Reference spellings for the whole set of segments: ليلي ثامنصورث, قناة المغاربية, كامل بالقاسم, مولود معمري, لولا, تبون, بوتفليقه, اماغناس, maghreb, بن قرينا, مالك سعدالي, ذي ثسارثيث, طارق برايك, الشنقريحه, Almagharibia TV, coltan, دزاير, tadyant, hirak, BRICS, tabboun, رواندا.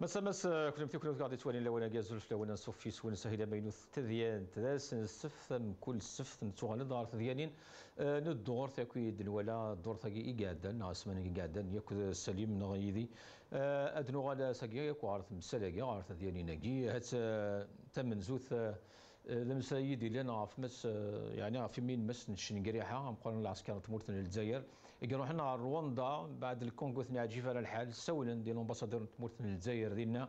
مسامس كنا مثيكنا قاعد يتوالين لونا جازول فلونا صوفي سوين سهيلة ماينوث تذيان تذاسن سفثم كل سفثم توغن الدار تذيانين ندور تاكوي دنوالا دور تاكي إيقادن عسمان إيقادن ياكو سليم نغيذي أدنو غالا ساكيا ياكو عارث مسالاكيا عارث ذيانين أكي هات تمنزوث المسايد اللي انا عارف مس يعني عارف مين مس الشنقريحه مقارنه العسكر تمورث للجزائر يروحنا على رواندا بعد الكونغو ثني عجيف على الحال سولن ديال الامباسادور تمورث للجزائر ديالنا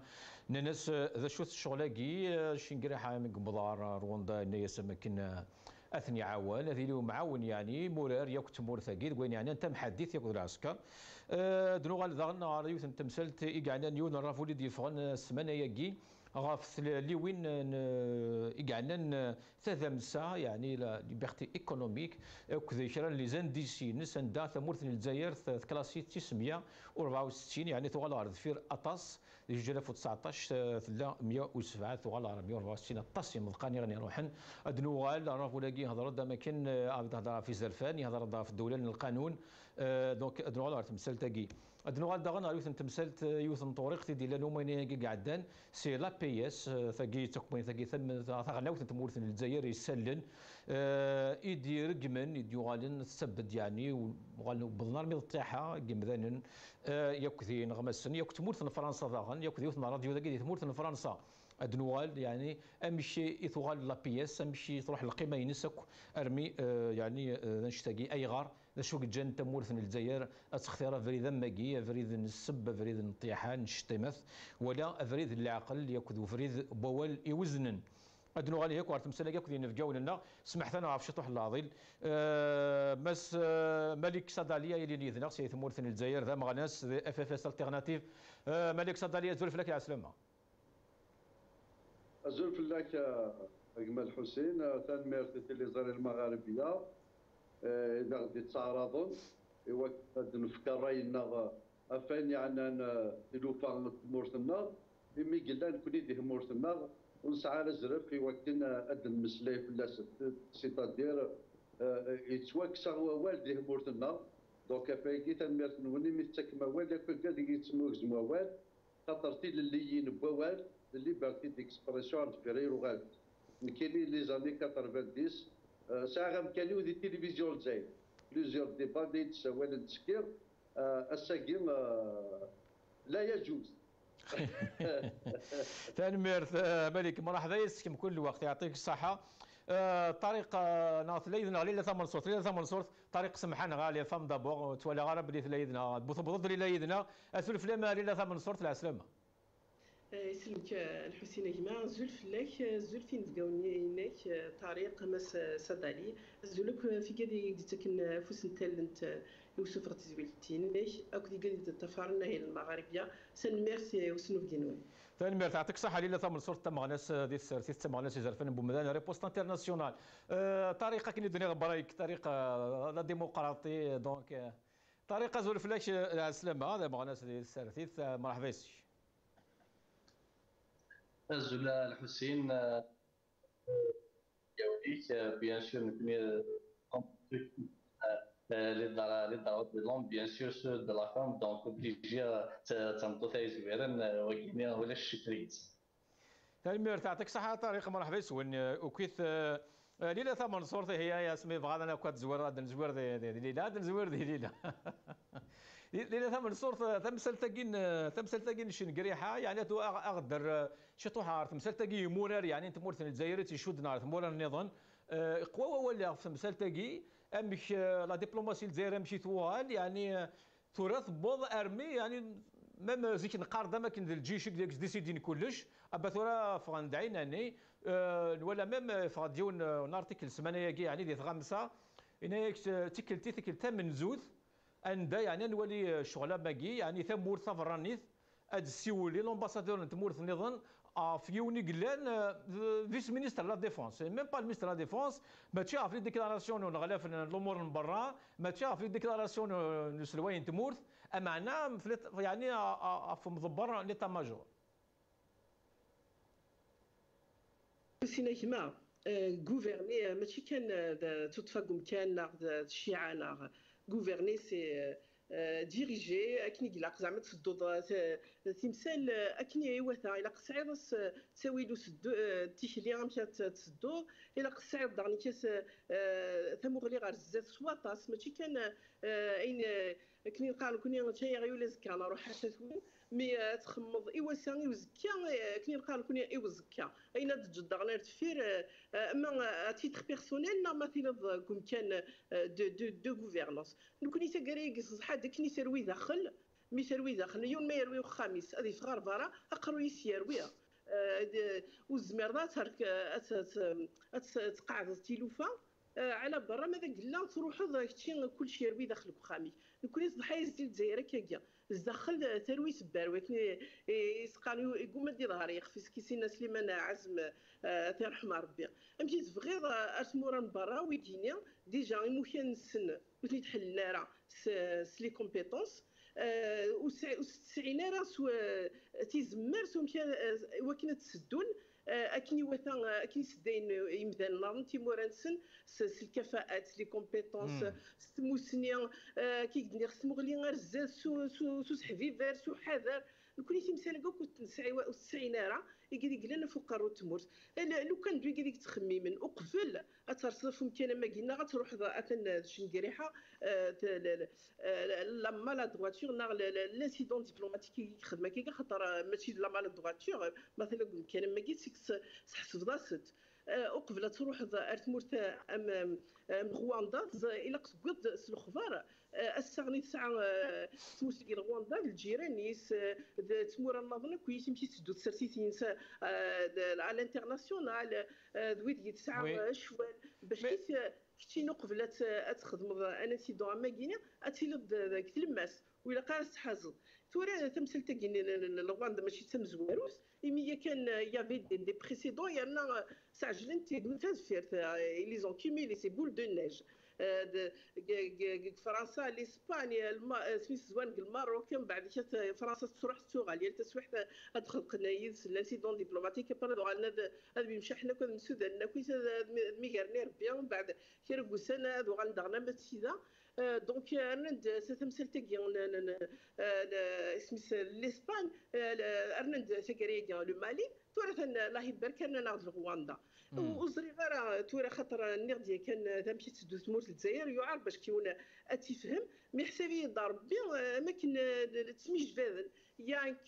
ناس ذا شوت الشغلاكي الشنقريحه من قبضار رواندا ان يسمكن اثني عوان هذه اليوم معاون يعني مولار ياك تمور ثقيل وين يعني انت محدث ياك العسكر دنو غال ذا النهار يوث تمثلت ايكعنا نيون الرافو اللي ديفغن السمانه ياكي غاف اللي وين إجعلنا ثذمسا يعني لبختي إيكونوميك كذا يشرن لزنديسي نسن دا ثمورث الجزائر كلاسي 964 يعني ثوال عرض فير أطاس 2019 ثلا 107 ثوال عرض 164 أطاس مضقاني غني روحن أدنوغال عرف ولاقي هضر دا ما كان هضر في زرفان هضر دا في الدولة القانون دونك أدنوغال عرض تمثال تاكي أدنوغال دا غنعرف تمثلت يوثن طريقتي ديال نومين قعدان سي لا بي اس ثقي تقوين ثقي ثم ثغناوت تمورث الجزائر يسلن يدي رجمن يدي غالن تسبد يعني وغالن بالنار من الطيحه قمذان يكذي نغمسن يك تمورث فرنسا ضاغن يكذي راديو ذاك تمورث فرنسا ادنوال يعني امشي اثوغال لا بي اس امشي تروح القيمه ينسك ارمي يعني نشتاقي اي غار شوك جن تمورث الجزائر تختار فريد ماكي فريد السب فريد الطيحان الشتيمث ولا فريد العقل ياكذو فريد بوال يوزنن ادنو غالي هيك وعرفت مساله كاع كدينا في جاولنا سمحت انا عرف شي طوح العضيل مس مالك سعدالي اللي يذنق سي تمورث الجزائر ذا مغناس اف اف اس التيرناتيف مالك سعدالي زول فلك يا سلامه أزول في لك أجمل حسين ثاني مرتدي اللي زار المغاربية إذا غادي تعرضون وقت نفكر رأينا أفني عنا نلوفان مورثنا إمي قلنا نكون يديه مورثنا ونسعى للزرف في وقتنا أدن مسلي في الناس سيتادير يتوكسر والديه مورثنا دوكا فايكي ثاني مرتدي متسكم والدك فكادي يتسموك زموال خاطرتي اللي ينبوال ليبرتي ديكسبرسيون فيرير وغاد كاينين لي زاني 90 ساعه غام كانيو دي تيليفزيون الجزائر بليزيور ديبا ديال السوال التسكير الساكين لا يجوز تنميرث ملك مرحبا يسكم كل وقت يعطيك الصحه طريق ناثليذ غالي ثمن صورت لي ثمن صورت طريق سمحان غالي ثم دابور تولى غرب لي ثليذنا بوض لي ثليذنا اسلف لما لي ثمن صورت العسلامه يسلمك الحسين جماعة زول فلاك زول فين تقاوني هناك طريق مس سعدالي زولك في كادي تكن فوسن تالنت يوسف رتزويلتين باش اكدي كادي تفارنا هي المغاربيه سن ميرسي وسنو فدينوي ثاني ميرسي يعطيك الصحه ليله ثمن صورت تمغناس دي السرتي تمغناس زرفان بومدان ريبوست انترناسيونال طريقه كني دني برايك طريقه لا ديمقراطي دونك طريقه زول فلاك السلامه هذا مغناس دي السرتي مرحبا يسي الزولا الحسين يوليك بيان سور نكوني كونتري لي دارات دي لون بيان سور سو دو لا فام دونك اوبليجي تنطو تاع زويرن وكينيا ولا الشكريت تالمير تعطيك الصحه طريق مرحبا يسون وكيف ليله ثمن صورتي هي يا سمي بغا انا كنت زوير نزوير ليله نزوير ليله لأن ثمن صورة تمثل تاكين شنقريحة يعني أغدر شي طوحة تمثل تاكي مورار يعني أنت مورث الجزائر تيشود نهار مورار نظن قوة ولا تمثل تاكي أمش لا دبلوماسي الجزائرية أمشي ثوال يعني تراث بوض أرمي يعني ميم زيك نقارضة ما كاين ديال الجيش ديالك ديسيدين كلش أبا ثورة فغندعي ناني ولا ميم فغاديون نارتيكل السمانة يعني ديال غمسة هنايا تكلتي منزوث أن دا يعني نولي شغلة باقي يعني ثمور ثفرانيث هاد السيولي لومباسادور تمورث نظن في يوني قلان فيس مينيستر لا ديفونس ميم با المينيستر لا ديفونس ما تشاف لي ديكلاراسيون نغلاف الامور من برا ما تشاف لي ديكلاراسيون نسلوين تمورث معنا يعني في مضبر ليتا ماجور سينا كما غوفرني ماشي كان تتفاقم كان الشيعة غوفرني سي ديريجي اكني كلاق زعما تفضوا تمثال اكني ايواثا الا قصعيض تساويلو سدو التيشلي مشات تسدو الا قصعيض داني كاس ثمغلي غير زاد سواطاس ماشي كان اين كني نقالو كني نتايا غيولا زكا نروح حتى تولي مي تخمض ايواساني وزكا كني نقالو كني ايوزكا اين تجد غير تفير اما تيتر بيرسونيل نورماتيف كوم كان دو غوفيرنونس نكوني تاكاري صح داك ني سروي داخل مي سروي داخل يوم ما يروي الخميس هذه صغار برا اقرو يسيرويها والزمردات تقعد التيلوفه على برا ماذا قلنا تروحوا كتشي كلشي يروي داخلك الخميس نكون الضحايا زيد دزاير كاكيا الداخل تروي سباروي يسقانو يقوم دي ظهري يخفيس كي سينا سليمان عزم تيرحم ربي مشيت فغير اتمورا برا ويجيني ديجا يمكن نسن وتني تحلنا راه سلي كومبيتونس و 96 راه تيزمر ومشى وكنا تسدون اكني وثا اكني سدين يمدان نار تيمورانسن الكفاءات لي كومبيتونس سموسنيا كي قدني خصمو غلي غير زاد سو حبيبار سو حذر كوني تمثال كاع كنت 96 راه يقدي قلنا فوق الرو تمرت لو كان دوي كديك تخميمن وقبل ترصف يمكن ما قلنا غتروح ذا شنقريحه لا مال دواتور نار لانسيدون ديبلوماتيكي خدمه كي خاطر ماشي لا مال دواتور مثلا يمكن ما قلتش تحسب راسك وقبل تروح ارتمورت امام رواندا الى قصد سلخفار السغني تاع سموس ديال رواندا الجيرانيس تمور النظن كي تمشي تسدو تسرتيتين على الانترناسيونال دوي ديال تاع شوال باش كتشينو قبل تخدم انا سيدو ماكينا اتيلد داك الماس ولا قاس حازل ثورا تمثل تاكين رواندا ماشي تمزواروس إمي كان يافي دي بريسيدون يانا ساعجلن تيدوفاز فيرت لي زونكيميلي سي بول دو نيج فرنسا لاسبانيا سويس زوان الماروك من بعد فرنسا تروح السوغاليا تسويح تدخل قنايس لانسيدون ديبلوماتيك بارادو غانا هذا بيمشي حنا كنا السودان كويس ميغارني ربي من بعد كيرقو سنه هادو غندغنا ما سيدا دونك انا تمثل تاكين اسمي لاسبان ارنند سكريا لو مالي تورث الله يبارك كان ناخذ رواندا وزري غير تورا خاطر النغديه كان تمشي تسدو تمور للجزائر يعرف باش كيون اتفهم مي حسابي دار ربي ما كان تسميش فاذل ياك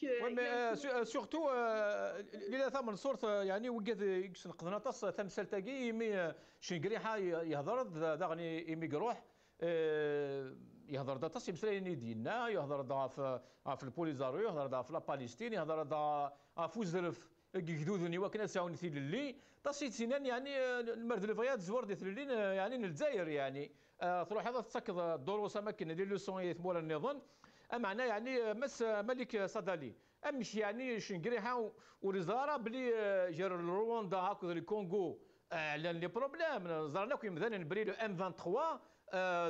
سورتو الى ثمن صورت يعني وقد يكسن قناطس تمثل تاكي مي شنقريحه يهضر داغني يميقروح يهضر دا تصيب سلايني ديالنا يهضر دا في البوليزاريو يهضر دا في لا باليستين يهضر دا فوزرف كيكدودني وكنا ساون في اللي تصيت سنان يعني المردلفيات زور ديال اللي يعني للجزائر يعني تروح هذا تسكض الدروس اماكن ديال لو سون مول النظام معناه يعني مس مالك سعدالي امشي يعني شنقريحه ورزاره بلي جار رواندا هاك الكونغو على لي بروبليم زرناكم مثلا بريلو ام 23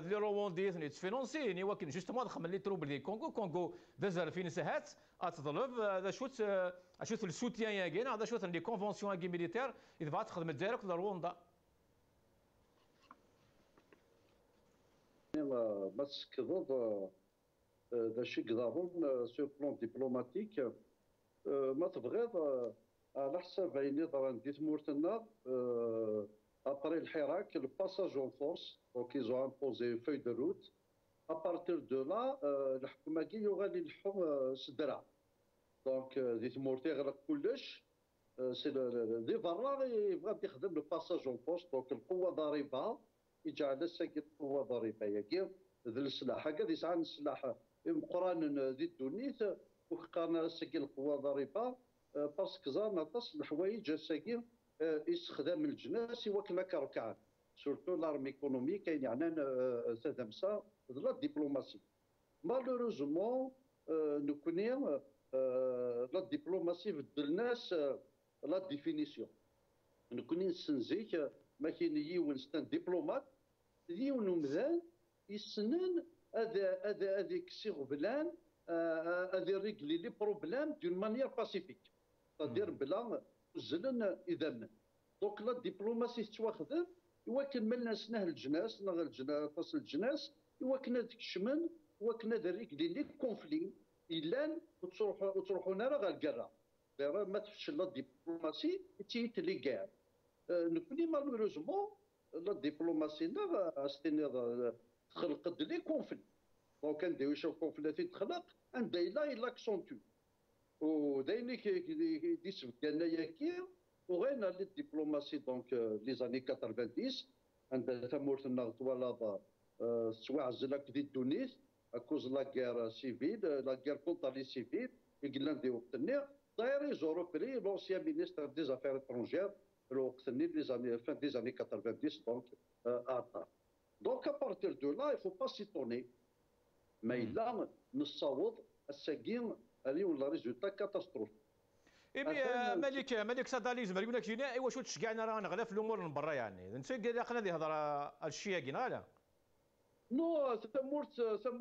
لي روانديز نيت فينونسي ني ولكن جوستومون دخل لي تروبل ديال الكونغو كونغو دزاير فين ساهات تظلف هذا شوت السوتيان يا كاين هذا شوت لي كونفونسيون كي ميليتير اذا بغات تخدم الجزائر ولا رواندا يلا باش كضو ذا شي كضاهم سو بلون ديبلوماتيك ما تبغيض على حساب عيني ضرا ندي تمورتنا ابري الحراك الباساج اون فورس دونك ايزو امبوزي فوي دو روت ابارتير دو لا الحكومه كي يغالي الحكم سدرا دونك دي تمورتي غير كلش سي دي برا يبغى يخدم الباساج اون فورس دونك القوه ضريبه يجعل الساكن قوه ضريبه ياك ذل السلاح هكا يسعى السلاح مقران دي الدونيت وقرن الساكن القوه ضريبه باسكو زعما تصل الحوايج الساكين استخدام الجناس وكما كركعان سورتو لارم ايكونومي كاين يعني تدمسا لا ديبلوماسي مالوروزمون نكوني لا ديبلوماسي في الناس لا ديفينيسيون نكوني نسنزيك ما كاين يونستان ديبلومات ديون مزال يسنن هذيك سيغبلان هذي ريغلي لي بروبلام دون مانيير باسيفيك تدير بلا زلن اذا دونك لا ديبلوماسي تواخذ يواكن من الناس نهل الجناس نغل الجناس تصل الجناس يواكن هذيك الشمن وكنا دريك ديال لي كونفلي الا وتروحونا راه غالكره راه ما تفش لا ديبلوماسي تيت لي كاع نكوني مالوروزمون لا ديبلوماسي نا استنيض خلقت لي كونفلي دونك نديرو شي كونفلاتي تخلق ان دايلا لاكسونتو ودايني كي ديسبكنا ياكير وغينا لي ديبلوماسي دونك لي زاني 90 عندها تمورتنا طوالا سواعزلا كدي تونس اكوز لاكير سيفيل لاكير كونتر لي سيفيل يقلنا نديرو التنير دايري زوروبري لونسيان مينيستر دي زافير اترونجير الوقت ني لي زاني فان دي زاني 90 دونك اطار دونك ابارتير دو لا يفو با سيتوني ما الا نصوض الساكين اللي ولا ريزولتا كاتاستروف. إيه مالك سعدالي زعما يقول لك جينا ايوا شو تشكعنا راه نغلا في الامور من برا يعني انت قلقنا هذه الهضره الشياكين لا نو تمور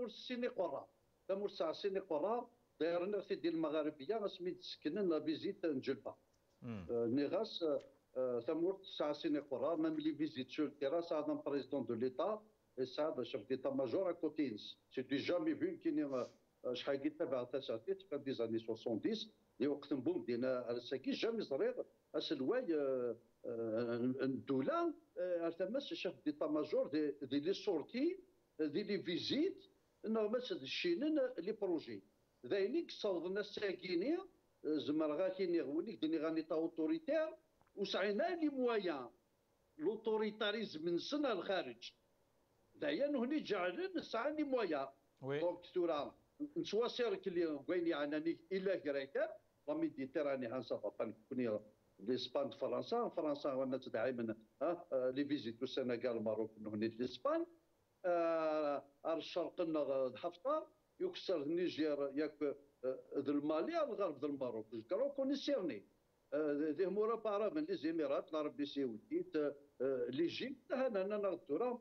السيني قرا تمور ساعه السيني قرا دايرنا سيدي المغاربيه سميت سكننا بيزيت نجلبه ني غاس تمور ساعه السيني قرا ميم لي فيزيت سور تيراس هذا بريزيدون دو ليتا سعد شيف ديتا ماجور اكوتينس سي دي جامي فون كي شحال كي تبع تاع ساعتيت في دي زاني 70 اللي وقت نبوم دينا الساكي جامي صريغ اسلواي الدوله التمس شيف ديتا ماجور دي لي سورتي دي لي فيزيت انه مس الشينن لي بروجي ذينيك صوضنا الساكينيه زمر غاكيني غونيك دني غاني تا اوتوريتير وسعينا لي مويان لوتوريتاريزم من سنه الخارج دايان هني جعلن سعاني مويا دونك تورا نتواسر كلي غويني عناني الا كريكر لا ميديتيراني هانصافا كوني لاسبان فرنسا وانا تدعي من لي فيزيتو السنغال المغرب هني لاسبان الشرق لنا حفطه يكسر النيجر ياك ذو المالي الغرب ذو المغرب كرو كوني سيرني ذي مورا بارا من لي زيميرات لا ربي سيوديت ليجيبت هنا نغتورا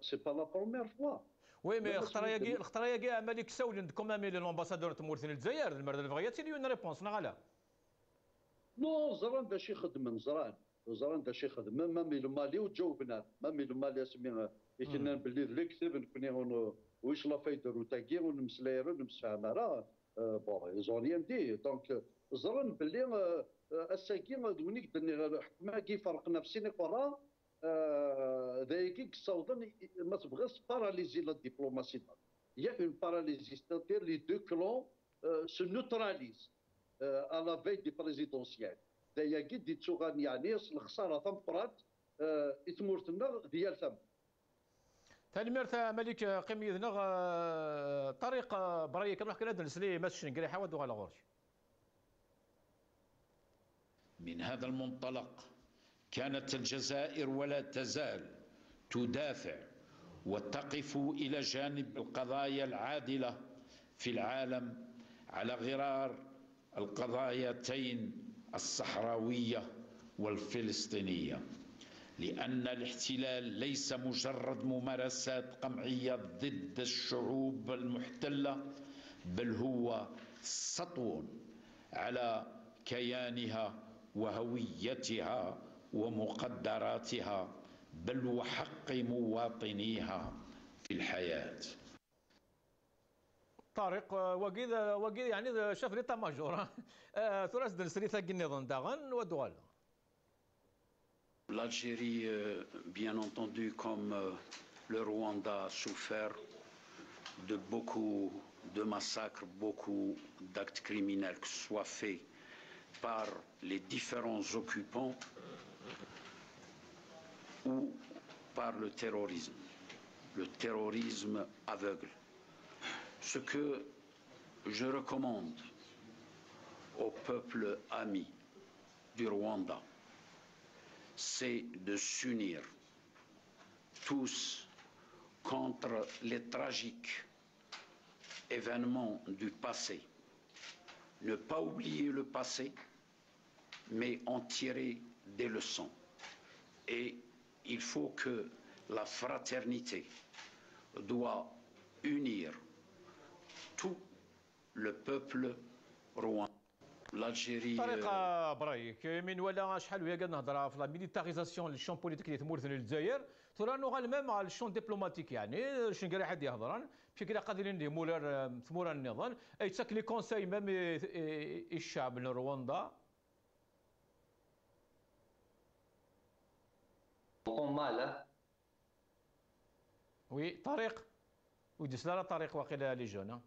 سي با لا بروميير فوا وي مي الخطرايه كاع مالك سولند كومامي لومباسادور تمورثين الجزائر المرد الفغيات لي اون ريبونس نغالا نو زران باش يخدم زران باش يخدم مامي المالي وتجاوبنا مامي المالي اسمي كنا باللي ذلك كتب كنا واش لا فايده روتاكي ونمسلاير ونمسفهم راه بون زونيام دي دونك زران باللي الساكين ونيك بني حكمه كي فرقنا في سيني قرا ذاك الصوت ما تبغاش باراليزي لا ديبلوماسي يا اون باراليزي ستاتير لي دو كلون سو نوتراليز ا لا في دي بريزيدونسيال دايا كي دي تشوغان يعني الخساره تنفرات يتمورتنا ديال ثم تنمرت ملك قمي ذنغ طريق برايك نروح كنا نسلي ماش نقري حواد وغالا غورش من هذا المنطلق كانت الجزائر ولا تزال تدافع وتقف إلى جانب القضايا العادلة في العالم على غرار القضايتين الصحراوية والفلسطينية، لأن الاحتلال ليس مجرد ممارسات قمعية ضد الشعوب المحتلة، بل هو سطو على كيانها وهويتها ومقدراتها، بل وحق مواطنيها في الحياة. طارق وكذا يعني شاف ليتا ماجور ثلاث درسري ثاق النظام داغن ودوال. L'Algérie, bien entendu, comme le Rwanda, a souffert de beaucoup de massacres, beaucoup d'actes criminels qui soient faits par les différents occupants ou par le terrorisme aveugle. Ce que je recommande au peuple ami du Rwanda, c'est de s'unir tous contre les tragiques événements du passé, ne pas oublier le passé, mais en tirer des leçons. Et il faut que la fraternité doit unir tout le peuple rwandais. طريقة برايك من ولا شحال وهي قاعد نهضرها في لا ميليتاريزاسيون للشون بوليتيك اللي تمورثن للجزائر ترى انه غالمام على الشون ديبلوماتيك يعني شنو قال حد يهضران بشكل قادرين لمولر ثمور النظام اي تاك لي كونساي مام الشعب الرواندا قماله وي طريق وديس لا طريق واقيلا لي جون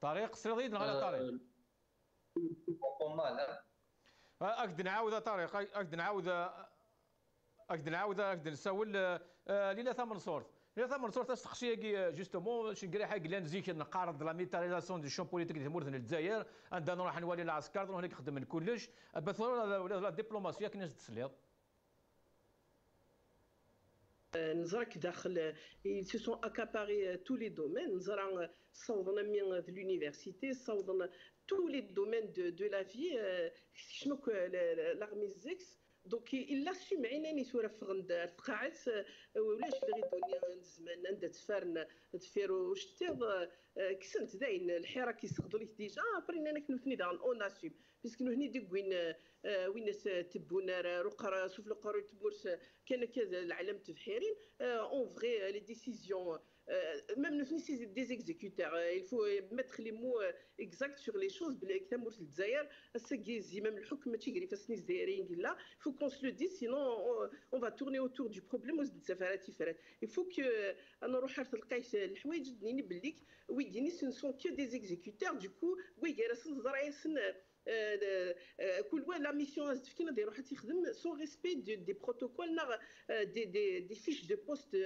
طريق سريض على طريق أقد نعاود طارق أقد نعاود أقد نعاود أقد نسول ليلة ثمن صورت ليلة ثمن صورت استخشية كي جوستومون شنقري حاجة لانزيك نقارض لا ميتاريزاسيون دو شون بوليتيك اللي تمورثن للجزائر عندنا نروح نولي العسكر نروح هناك نخدم كلش بالضروره ولا لا ديبلوماسية كي نجد نزرك داخل ils se sont accaparés tous les domaines نزرع صوضنا من l'université صوضنا tous les domaines de la vie شنو l'armée الزكس دونك الا سمعيناني سوره فغند فقعت ولاش اللي غيدوني زمان عند تفارن تفيرو شتيض كسنت داين الحراك كيسقدوا لك ديجا برينا انا كنوثني دان اون اسيم باسكو هني ديك وين تبونا رقر سوف القرو تبورس كان كذا العالم تفحيرين اون فغي لي ديسيزيون même nous des exécuteurs il faut mettre les mots exacts sur les choses بلي كتمر في الجزائر السكيزي même الحكم ماشي غير فاسني الجزائريين كلا faut qu'on se le dise sinon on va tourner autour du problème والسفارات يفرات il faut que انا نروح نلقيت الحوايج ديني بليك وي ديني سن سون كو دي exécuteurs du coup وي غير سنزرعي سن كل واحد لا ميسيون تفكينا دير روحها تخدم سون ريسبي دي بروتوكول نار دي دي دي فيش دو بوست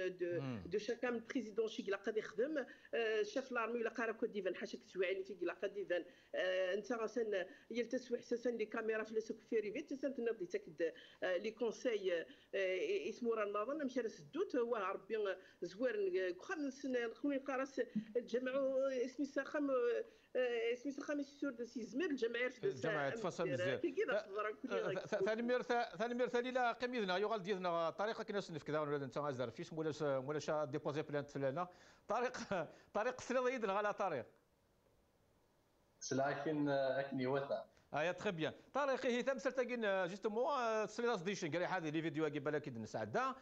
دو شاكام بريزيدون شي كلا قاد يخدم شاف لارمي ولا قرا كو ديفان حاشاك تسوعي في كلا قاد ديفان انت راسا يلتسوي حساسا لي كاميرا في لاسوك في ريفيت سنت نضي تاك لي كونساي اسمو راه النظام مشى لسدوت واه ربي زوير خمس خويا قراس تجمعوا اسمي ساخم اسمي ساخم السور دو سيزمر الجمعيه الجماعة تفصل بزاف ثاني مير ثاني لا قميذنا يغال ديالنا طريقه كي نسنف كذا ولا انت غازدار فيش مولاش ديبوزي بلانت فلانا طريق سريض يدنا على طريق سلاكن اكني وثا ايا تري بيان طريق هي تمثل تاكين جوستومون سريض ديشن كاع هذه لي فيديو كي بالك نسعدها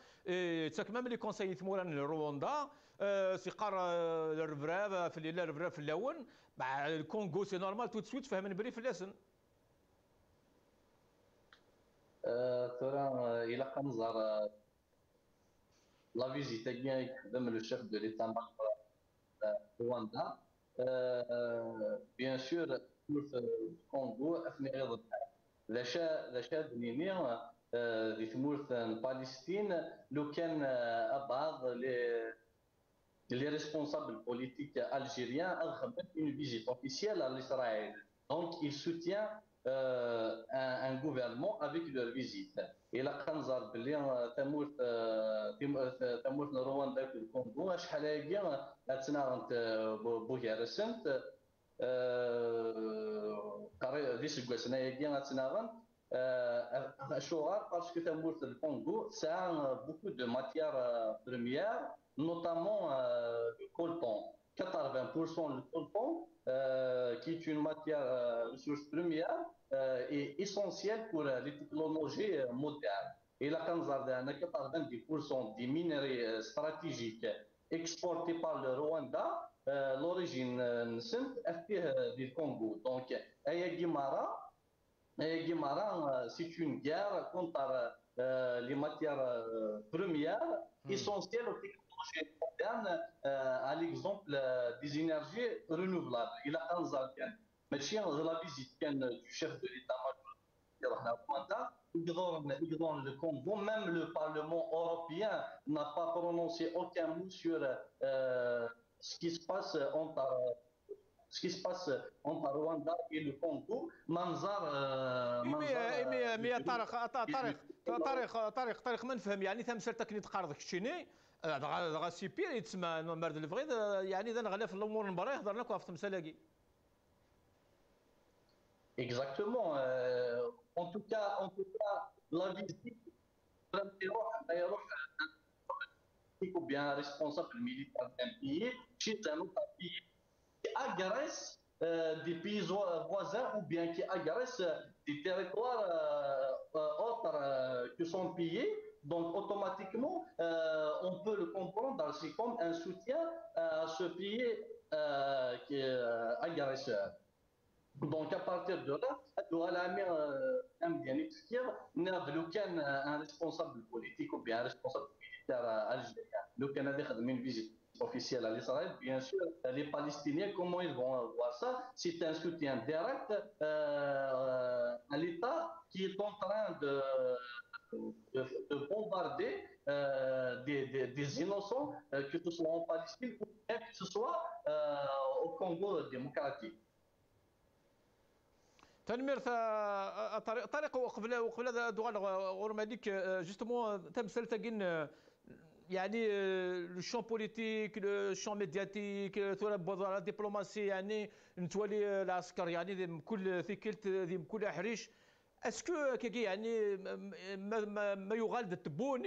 تاكمام لي كونساي ثموران رواندا سيقار الرفراف في الليله الرفراف اللون مع الكونغو سي نورمال تو دو سويت فهمني بري في اللسن ترى الى قنزر لا فيزيت كاين يخدم لو شيف دو ليتان رواندا بيان سور الكونغو اثناء غضب لاشا بنيني في ثمورث فلسطين لو كان بعض لي ريسبونسابل بوليتيك الجيريان اخذت اون فيزيت اوفيسيال على اسرائيل دونك il soutient un gouvernement avec leur visite الى كنزار بلي تمورث رواندا في الكونغو شحال هاكيا تنارنت بوغيرسنت قرية ديسكو سنايا كيا تنارن شغار باسكو تمورث الكونغو ساعه بوكو دو ماتيير بريميير notamment le coltan 80% du coltan qui est une matière ressource première et essentielle pour les technologies modernes. Et la Tanzanie a 90% des minerais stratégiques exportés par le Rwanda, l'origine est du Congo. Donc, Aya Guimara, c'est une guerre contre les matières premières essentielles aux technologies. À l'exemple des énergies renouvelables. Il a un zalien. Mais si on la visite du chef de l'État-major, il donne le Congo. Même le Parlement européen n'a pas prononcé aucun mot sur ce qui se passe entre Rwanda et le Congo. Manzar. طارق ما نفهم يعني تمثل تكنيت قرضك الشيني دغا سيبير يتسمى مرد الفغيد يعني اذا غلاف الامور المباراه يهضر لك في تمثالاكي. Exactement. En tout cas, la visite, ou bien un responsable militaire d'un pays, chez un autre pays, qui agresse des pays voisins ou bien qui agresse des territoires autres que son pays. Donc automatiquement, on peut le comprendre, c'est comme un soutien à ce pays qui est agresseur. Donc à partir de là, le Canada a un responsable politique ou bien un responsable militaire algérien. Le Canada a une visite officielle à l'Israël. Bien sûr, les Palestiniens, comment ils vont voir ça? C'est un soutien direct à l'État qui est en train de bombarder des innocents, que ce soit en Palestine ou bien que ce soit au Congo démocratique. تنميرت طريق وقبل هذا دوغال غورماليك جوستومون تمثال تاكين يعني لو شون بوليتيك لو شون ميدياتيك لا ديبلوماسي يعني نتوالي العسكر يعني ذي كل ثكلت ذي كل حريش اسكو كي يعني ما يغالد التبون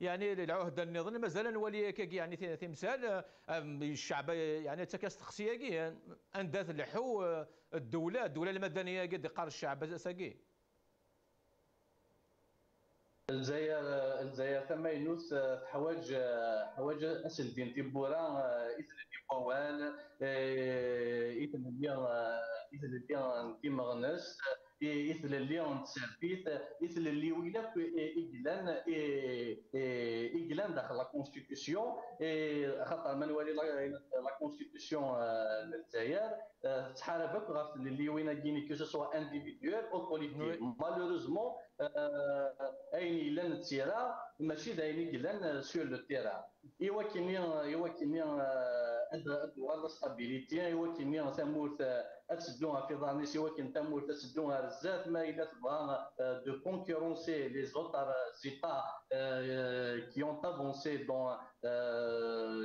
يعني العهده النظام مازال نولي كي يعني تمثال الشعب يعني تكاستخسيه كي اندات لحو الدوله المدنيه قد قار الشعب ساكي الجزائر ثم ينوس حوايج اسل دين تيبورا اثر الديبوال اثر ديمغنس مثل اللي عند سيربيت مثل اللي ولا اجلان داخل لا كونستيتيسيون خاطر ما نولي لا كونستيتيسيون الجزائر تحاربك غير اللي وينا كيني كو سوا انديفيديوال او بوليتيك مالوروزمون ايني لان تيرا ماشي دايني كلان سور لو تيرا ايوا كيني ادوار ستابيليتي ايوا كيني ثمورت تسدوها في ظهر نسي ولكن تمول تسدوها بزاف ما الا تبغى دو كونكورونسي لي زوطار زيطا كي اون افونسي دون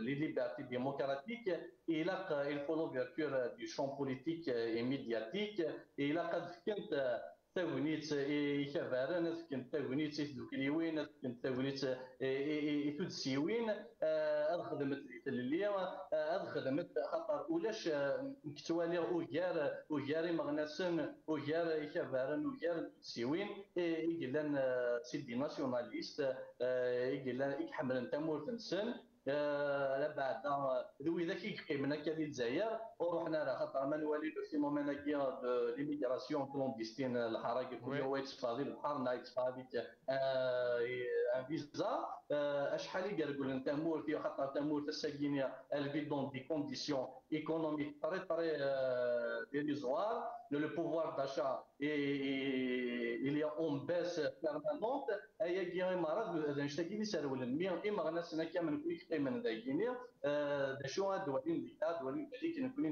لي ليبرتي ديموكراتيك الى الكولوفيرتور دو شون بوليتيك اي ميدياتيك الى قد كنت تاونيت يكافران كنت تاونيت دوكليوين كنت تاونيت تودسيوين خدمت اللي خدمت خاطر ولاش مكتوالي وغير مغنسن وغير يكافران وغير تودسيوين يقلان سيدي ناسيوناليست يقلان يحمل تمور تنسن لا بعد ذوي ذاك يقيمنا كذي الجزائر وروحنا راه خاطر ما نولي لو فينومين كيا دو ليميغراسيون كلومبيستين الحراك كل هو يتفاضي البحر نايت يتفاضي ان فيزا شحال يقول انت مور في خاطر تمور تساكينيا البيدون دي كونديسيون ايكونوميك تري تري ديليزوار لو بوفوار داشا il y a une baisse permanente هي كي مرض نشتكي نسالو الميم اما غنسنا كامل كل من داكينير شو هاد الدوالين ديال الدوالين اللي كنكونين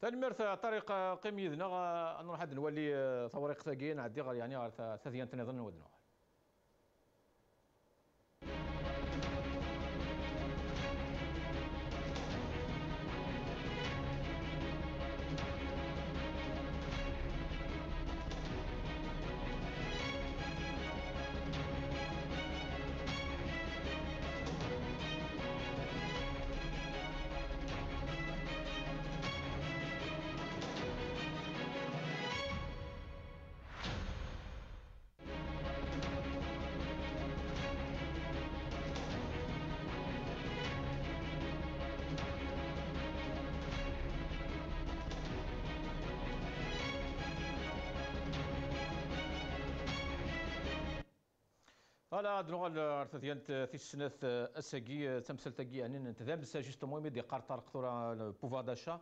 تنمر طريق قيمي ذنا نروح حد نولي توريق ثقيل نعدي غير يعني ثانية تنظن نودنو على دروال ارثيانت في السنه الساقي تمثل تاكي يعني انتداب ساجستمومي دي قار طارق ثورا بوفار داشا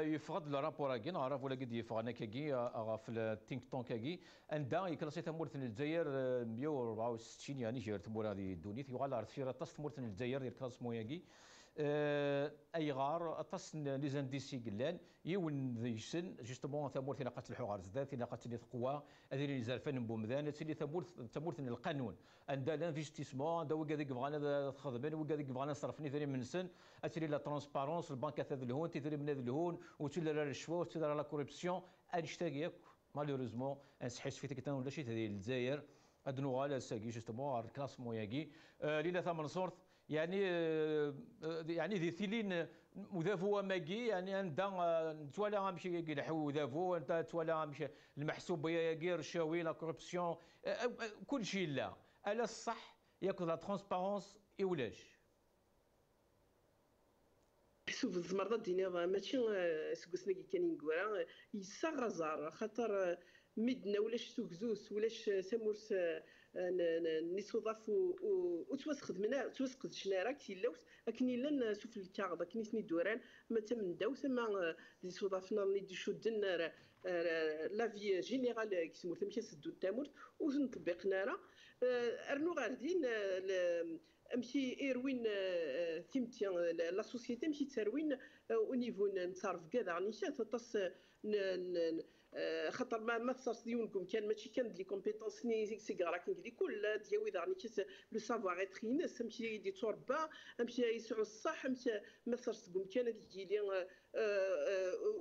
يفقد لرابور اكي نعرف ولا قد يفقد نكاكي في التينك تونك اكي اندا يكلاسي تمور الجزائر 164 يعني جير تمور هذه الدونيث يغال ارثير طاس تمور الجزائر يكلاس موياكي اي غار طاس لي زانديسي كلان يون ديسن جوستومون تمور تناقات الحوار زاد تناقات لي قوا هذه لي زرفن بومذان اللي تمور القانون اندا لانفيستيسمون اندا وكا ديك بغانا تخدمن وكا ديك بغانا نصرفني ثاني من سن اتري لا ترونسبارونس البنك تاع الهون تيثري من الهون وتلا الرشوه وتلا لا كوريبسيون انشتاقيك مالوريزمون انسحيت في تكتان ولا شي هذه الجزائر ادنوغال ساكي جوستومون الكلاسمون ياكي ليله ثمن صورت يعني ذي ثيلين وذافو ماكي يعني اندا توالا غنمشي كيلحو وذافو انت توالا غنمشي المحسوب ياكي الرشاوي لا كوريبسيون كل شيء لا على الصح ياكل لا ترونسبارونس اي ولاش شوف الزمرة دينيضة ماشي سكوسنا كي كان ينكورا يساغ زار خاطر مدنا ولاش سوق زوس ولاش سامورس نصوضاف وتوسخد منا توسخد شنارا كي لوس اكني لن سوف الكاغ اكني سني دوران ما تمن داو تما نصوضافنا اللي دشدنا لا في جينيرال كي سمو تمشي سدو التامور وتنطبقنا راه ارنو غاردين امشي ايروين تيمتي لا سوسيتي امشي تروين او نيفو نتصرف كاع عنيشات طاس خاطر ما تصرف ديونكم كان ماشي كان لي كومبيتونس ني سي غراكين لي كل دياوي عنيشات لو سافوار ايتر ينس امشي دي توربا امشي يسعوا الصح امشي ما تصرفكم كان هذيك لي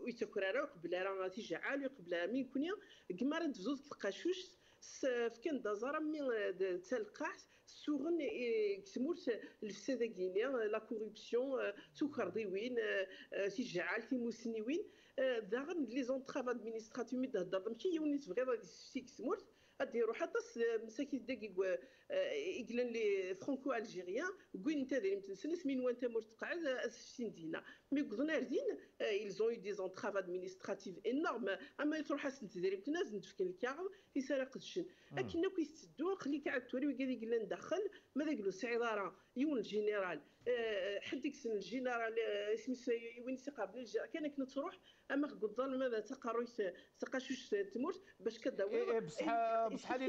ويتكرر قبل راه تجعل قبل من كونيا كما راه تفزوز تلقاشوش فكان دازار من تلقاح سوغن كتمور الفساد كينا لا كوريبسيون سكر ديوين تجعل في مسنوين داغ لي زونطراف ادمينستراتيف مي تهضر ماشي يوني تبغي غادي تشتي كتمور غادي يروح طاس مساكين داك اكلان لي فرانكو الجيريان كوين انت دايرين تنسنس من وانت مور تقعد اسفتين دينا مي كوزنا ردين ايلزون يو دي زونطراف ادمينستراتيف انورم اما تروح حسن تدريب تناز نتفكن الكاغ يسرق لكن كي تسدو خليك عاد توري كاع ديك اللي ندخل ما داك لو الاداره يون الجنرال حد ديك سن الجنرال اسمه وين قبل كانك نتروح اما قدال ماذا تقروي سقاشوش تموت باش كداوي بصح لي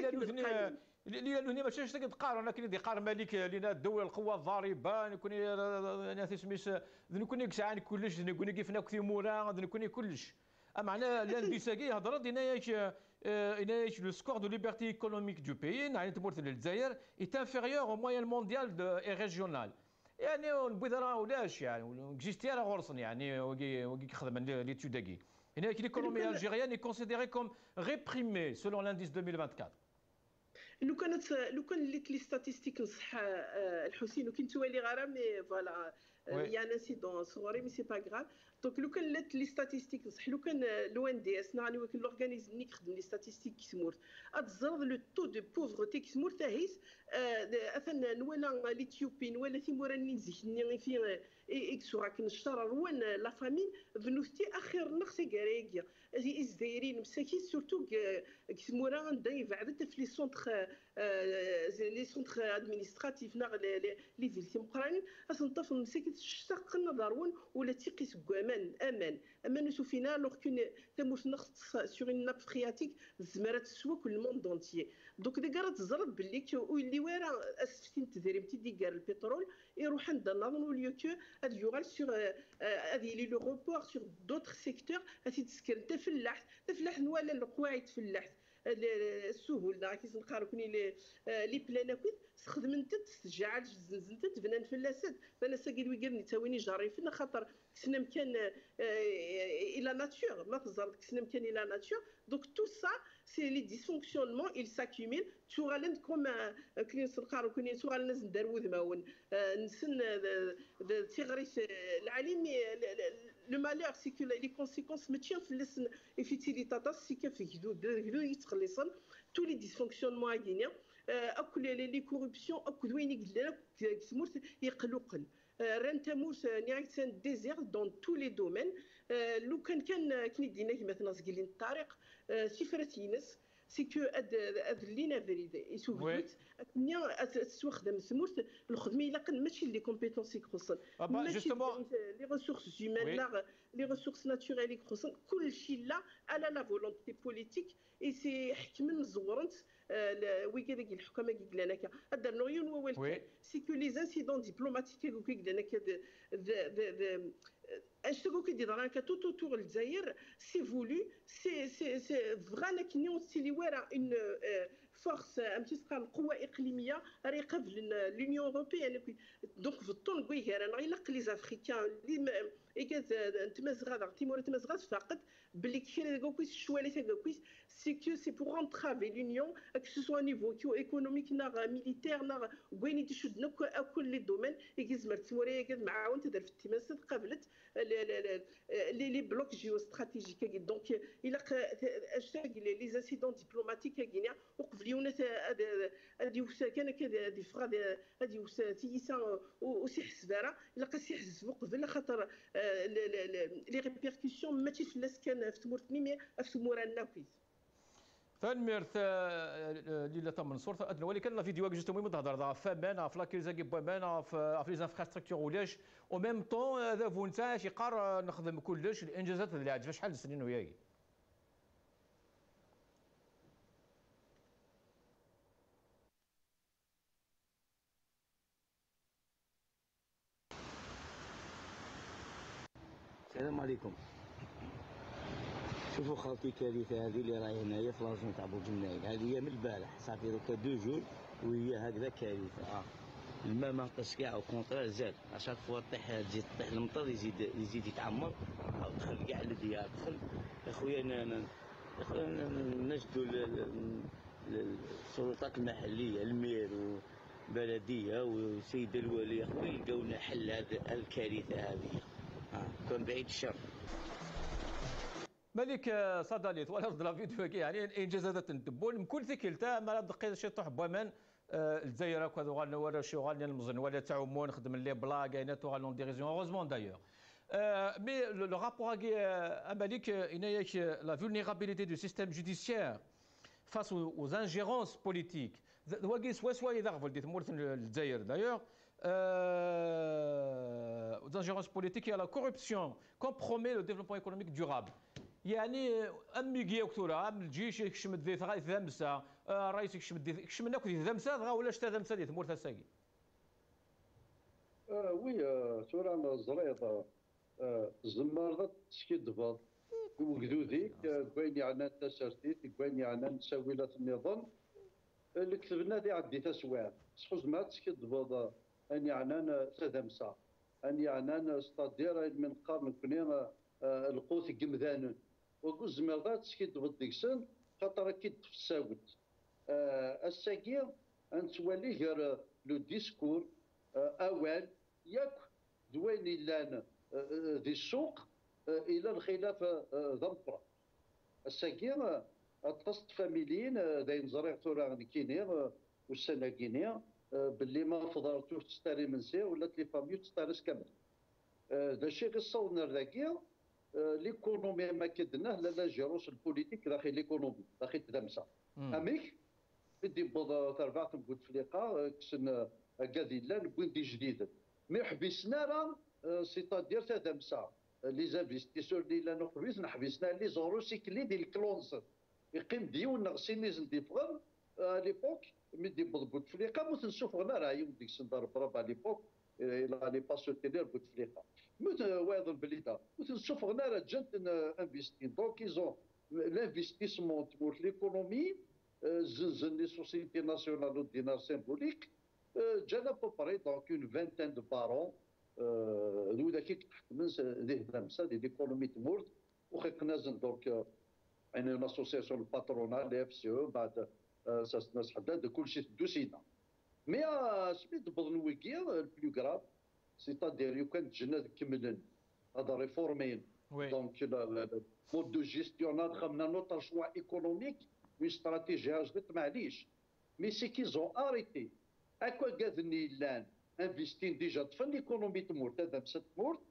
لوثني ماشي اش تقارن لكن اللي قار مالك لينا الدوله القوه الضاربه نكوني انا سميت نكوني كسعان كلش نكوني كيفنا كثيمورا نكوني كلش معنا لانديساكي هضرت ديناياش لو سكور دو ليبرتي ايكونوميك دو بيي يعني تمورت الجزائر ايت انفيريور او موين مونديال دو ريجيونال يعني بوذرا ولاش يعني جيستي راه غرسن يعني وكي كيخدم ليتوداكي هنا ليكونومي الجيريان اي كونسيديري كوم ريبريمي سولون لانديس 2024 لو كان ليت لي ستاتيستيك نصح الحسين وكي نتوالي غير مي فوالا يعني سي دون صغوري مي سي با غراف دونك لو كان لات لي ستاتيستيك صح لو كان لو ان دي اس نعني ولكن لورغانيزم اللي كيخدم لي ستاتيستيك كيسمورت اتزرد لو تو دو بوفرتي كيسمورت تاهيس اثن ولا ليتيوبين ولا ثيموراني زيني في اكس راك نشترى روان لا فامين بنوستي اخر نقصي كاريكيا الجزائريين مساكين سورتو كيسمورا دايف عاد في لي سونتر ادمينستراتيف نغ لي فيل تيمقراني اصنطف مساكين تشتاق النظرون ولا تيقيس امان سوفينا لوغ كون تموت نخص سوغ اون ناب فرياتيك الزماره تسوى كل الموند اونتيي دونك دي كارا تزرب باللي ويلي ورا اسفتين تدريب تي ديكار البترول يروح عند النظر وليو كو هاد يورال سوغ هادي لي لو روبور سوغ دوطر سيكتور هاتي تسكر تفلح نوالا القواعد تفلحت السهول دا كيس نقارو كوني لي بلان كويس خدم انت تستجعل زنت تبنان فلاسات انا ساكي ويقرني تاويني جاري فينا خاطر كسنا مكان الى ناتور ما تزرد كسنا مكان الى ناتور دونك تو سا سي لي ديسفونكسيونمون il s'accumule تورالند كوم كليس نقارو كوني تورال ناس ندارو ذماون نسن تيغريس العليم لو مالور سي كو لي كونسيكونس ماشي في لسن افيتيليتاتا سي كافي كدو يتخلصن تو لي ديسفونكسيونمون اكينيا اكل لي كوربسيون اكل وين كدلك كسمور يقلقن رانتاموس نياكسان ديزير دون تو لي دومين لو كان كندينا كيما تناس قالين الطريق سفرة ينس سي كو هاد اللينا فاليدي يسوفيت كنيا تستخدم سموث الخدمه الا كان ماشي لي كومبيتونس يخصن ماشي لي ريسورس هيومان لا لي ريسورس ناتوريل يخصن كلشي لا على لا فولونتي بوليتيك اي سي حكمن زورنت ويكي ديك الحكومه كيقلنا كا هذا نويون ووالكي سي كو لي انسيدون ديبلوماتيك كيقلنا كا اشتغو كيدير راه كتوتو تور الجزائر سي فولو سي سي سي فغانا كنيو سيلي ورا ان فورس امتسقال قوه اقليميه ريقه في لونيون اوروبيان دونك في الطون كويهر انا الا قلي زافريكان اللي كتمزغ هذا تيمور تمزغاش فقط باللي كير كويس الشوالي تاع كويس سي كو سي بور انترافي لونيون اك سو نيفو كيو ايكونوميك نا ميليتير نا كويني تشدنا كل لي دومين كيزمر تموريه كتعاون تدير في التماسات قبلت لي بلوك جيو استراتيجيك دونك الا اشتاق لي زانسيدون ديبلوماتيك كاينين وقبليونات هادي وساكن هادي فغا هادي وساتيسا وسي حسباره الا قاسي حسبو قبل خاطر لي ريبيركسيون ماشي في الناس كان في تمورتني مي في تمورانا كويس تنمرت ليلة منصور ادنا ولكن لا فيديو جوست مهم تهضر ضعف فمانا في لاكيزا كيبومانا في لي انفراستركتور ولاش او ميم طون هذا فو نتا شي قار نخدم كلش الانجازات اللي عاد شحال سنين وياي السلام عليكم. شوفوا خالتي الكارثه هذه اللي راهي هنايا في لاجون تاع بوجنايل، هذه هي من البارح صافي دوكا دو جور وهي هكذا كارثه. الماء ما نقصش كاع وكونطرا زاد اشاك فوا طيح تزيد طيح المطر يزيد يتعمر دخل كاع للديار دخل يا خويا نجدوا السلطات المحليه المير والبلديه والسيد الوالي يا خويا لقاونا حل هذه الكارثه هذه. كان بعيد الشر. مالك سعدالي ولا لا فيديو يعني الانجازات الدبون كل ثكلتا ما دقيت شي طوح بومان الجزائر هكا ولا شي غالي المزن ولا تعمون خدم لي بلا كاينات غالون ديريزيون اوروزمون دايور مي لو رابور مالك انايا لا فولنيرابيليتي دو سيستيم جوديسيير face aux ingérences politiques واقي سوا يضربوا ديت مورث الجزائر دايور d'ingérence politique et à la corruption compromet le développement économique durable. يعني امي كثوره الجيش يكشم ذمسه الرئيس يكشم يكشمنا كل ذمسه غا ولا شتا ذمسه ديال تمور تساقي وي تورا زريطه زمرت تشكي دبر وكذوذيك كوين يعني التسرتيت كوين يعني نساويلات النظام اللي كتبنا دي عدي تسويع تخرج ما تشكي دبر ان يعني تذمسه ان يعني استدير من قام كنينا القوت جمذانون وكوز مرضات كيضبط ديك السن خاطر كيضف الساوت الساكيه نتولي غير لو ديسكور اوال ياك دوين لان ذي السوق الى الخلاف ضمطرا الساكيه اتصت فاميلين داين زريعتو راه كينير والسنه كينير باللي ما فضرتوش تستاري منسي ولا لي فاميو تستارس كامل داشي غير صونا الراكيه ليكونومي ما كدناه لا جيروس البوليتيك داخل ليكونومي داخل تدمسه اميك بدي بوض تربعه بوتفليقه كسن كاديلان بوندي جديد مي حبسنا راه سيتادير تدمسه لي زانفيستيسور ديال نحبسنا لي زوروسيكلي ديال الكلونز يقيم ديون غسي لي زنديفغ ليبوك مي دي بوتفليقه مو تنشوف غير راه يوم ديك سندار براب ليبوك لا لي باسوتيلير بوتفليقه مت واضح بلي دا وتشوف غنا راه جات انفيستي دونك ايزون لانفيستيسمون تمور ليكونومي زنزن لي سوسيتي ناسيونال دينار سيمبوليك جانا بوبري دونك اون فانتين دو بارون لو داكي من ديه لمسه ديال ليكونومي تمور وخلقنا زن دونك ان لاسوسياسيون الباترونال دي اف سي او بعد اساس ناس حداد كلشي دوسينا مي سميت بضنويكيا البلو كراف سيتادير لو كان تجنا كملن هذا ريفورمين دونك مود دو جيستيون خمنا نوطر شوا ايكونوميك وي استراتيجي هاجت معليش مي سي كي زون اريتي اكوا كاذني لان انفيستين ديجا طفن ليكونومي تمور هذا بست مور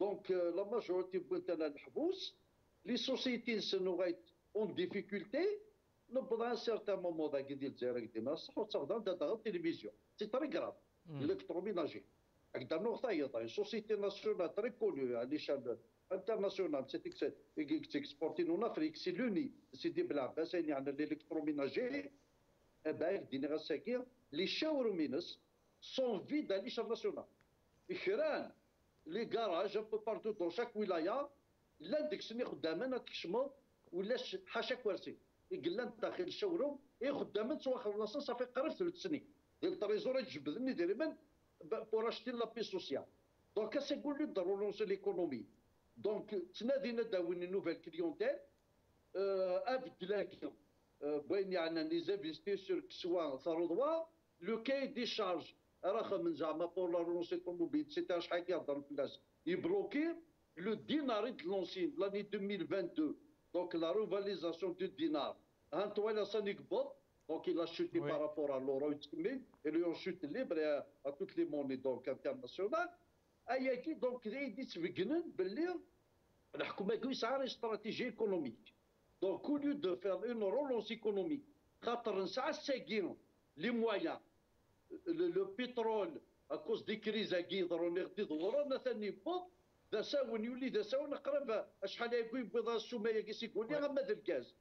دونك لا ماجوريتي بغيت انا الحبوس لي سوسيتي سنو غايت اون ديفيكولتي نبض ان سيرتان مومون ديال الجزائر قديمه الصح وتخدم دابا التلفزيون سي طريكراد الكتروميناجي هكذا نقطه هي طاي سوسيتي ناسيونال تري كونيو على ليشال انترناسيونال تيكسبورتي نون افريك سي لوني سي دي بلا باس يعني على الكتروميناجي باك دينا ساكير لي شاورو مينس سون فيد على ليشال ناسيونال يشران لي كراج ان بو بارتو دون شاك ولايه لا ديك سني خدامه تكشمو ولا حاشا كوارسي يقلان داخل الشاورو خدامه واخر بلاصه صافي قرب 3 سنين ديال التريزوري تجبدني ديريما بور اشتي لابي سوسيال دونك سي كولو درولونسي ليكونومي دونك تنادينا داوين نوفيل كليونتيل ابدلاك بغينا يعني لي زانفيستيسور كسوا صاروا دوا لو كاي دي شارج راه من زعما بور لا رونسي طوموبيل سي تاع شحال كيهضر بلاص يبلوكي لو ديناري د لونسين لاني 2022 دونك لا روفاليزاسيون دو دينار هانتوالا ساني كبوط Donc il a chuté par rapport à l'euro et lui en chute libre à toutes les monnaies donc internationales. Ayaki donc il dit que le gouvernement a une stratégie économique. Donc au lieu de faire une relance économique, les moyens, le pétrole à cause des crises à guider on est dit on a tenu pas دساون يولي دساون قرب شحال يقول بيض السميه كي يقول لي غير مد الغاز.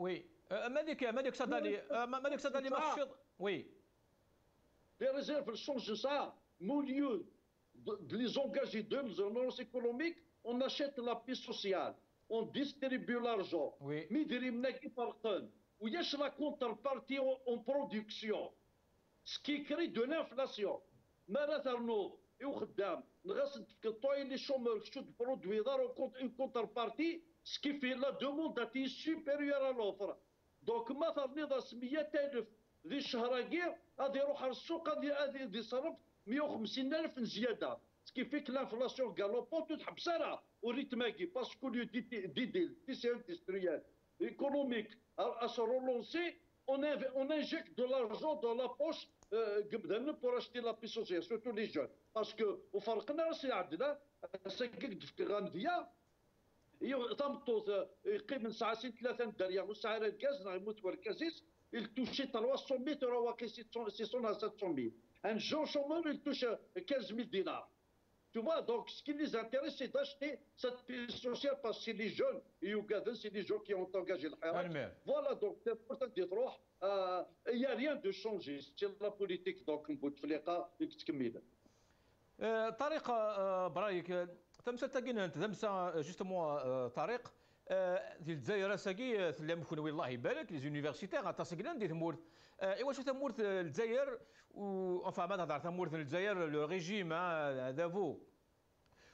Oui. مالك سعدالي مالك سعدالي ماشي وي لي ريزيرف الشونج سا موليو لي زونجاجي دو لونس ايكونوميك اون اشيت لا بي سوسيال اون ديستريبيو لارجون مي ديريمنا كي فرقان وياش لا كونتر بارتي اون برودكسيون سكي كري دو لانفلاسيون ما لا ترنوض وخدام غاس تفكر طوي لي شومور شوت برودوي دارو كونتر بارتي Ce qui fait la demande est supérieure à l'offre. Donc, maintenant, dans ce milieu, les chahragers ont des rocharsouks, des sarabs, mais ils ont 50 000 ziyada. Ce qui fait que l'inflation galopante est absara au rythme parce que le deal, tissu industriel, économique, à se relancer, on injecte de l'argent dans la poche pour acheter la paix sociale, surtout les jeunes. Parce que, au Farqna, c'est Abdallah, c'est que Grandia. يغطمطوا يقيم من ساعتين 3 درهم وسعر الغاز يموت والكازيس يلتوشي 300 يورو واقي 600 ان جون شومور يلتوش 15000 دينار تو فوا دونك سكي لي زانتيريس سي داشتي سات سوسيال باسكو لي جون يوكادن سي لي جون كي اون تونجاجي الحراك فوالا دونك سي بورتاك دي تروح يا ريان دو شونجي سي لا بوليتيك دونك بوتفليقه تكمل طريق برايك تمسا تاكينا انت تمسا جوستومون طريق ديال الجزائر ساكي لا ممكن والله يبارك لي زونيفرسيتير حتى ساكنا ندير تمورث ايوا شو تمورث الجزائر اونفا ما تهضر تمورث الجزائر لو ريجيم دافو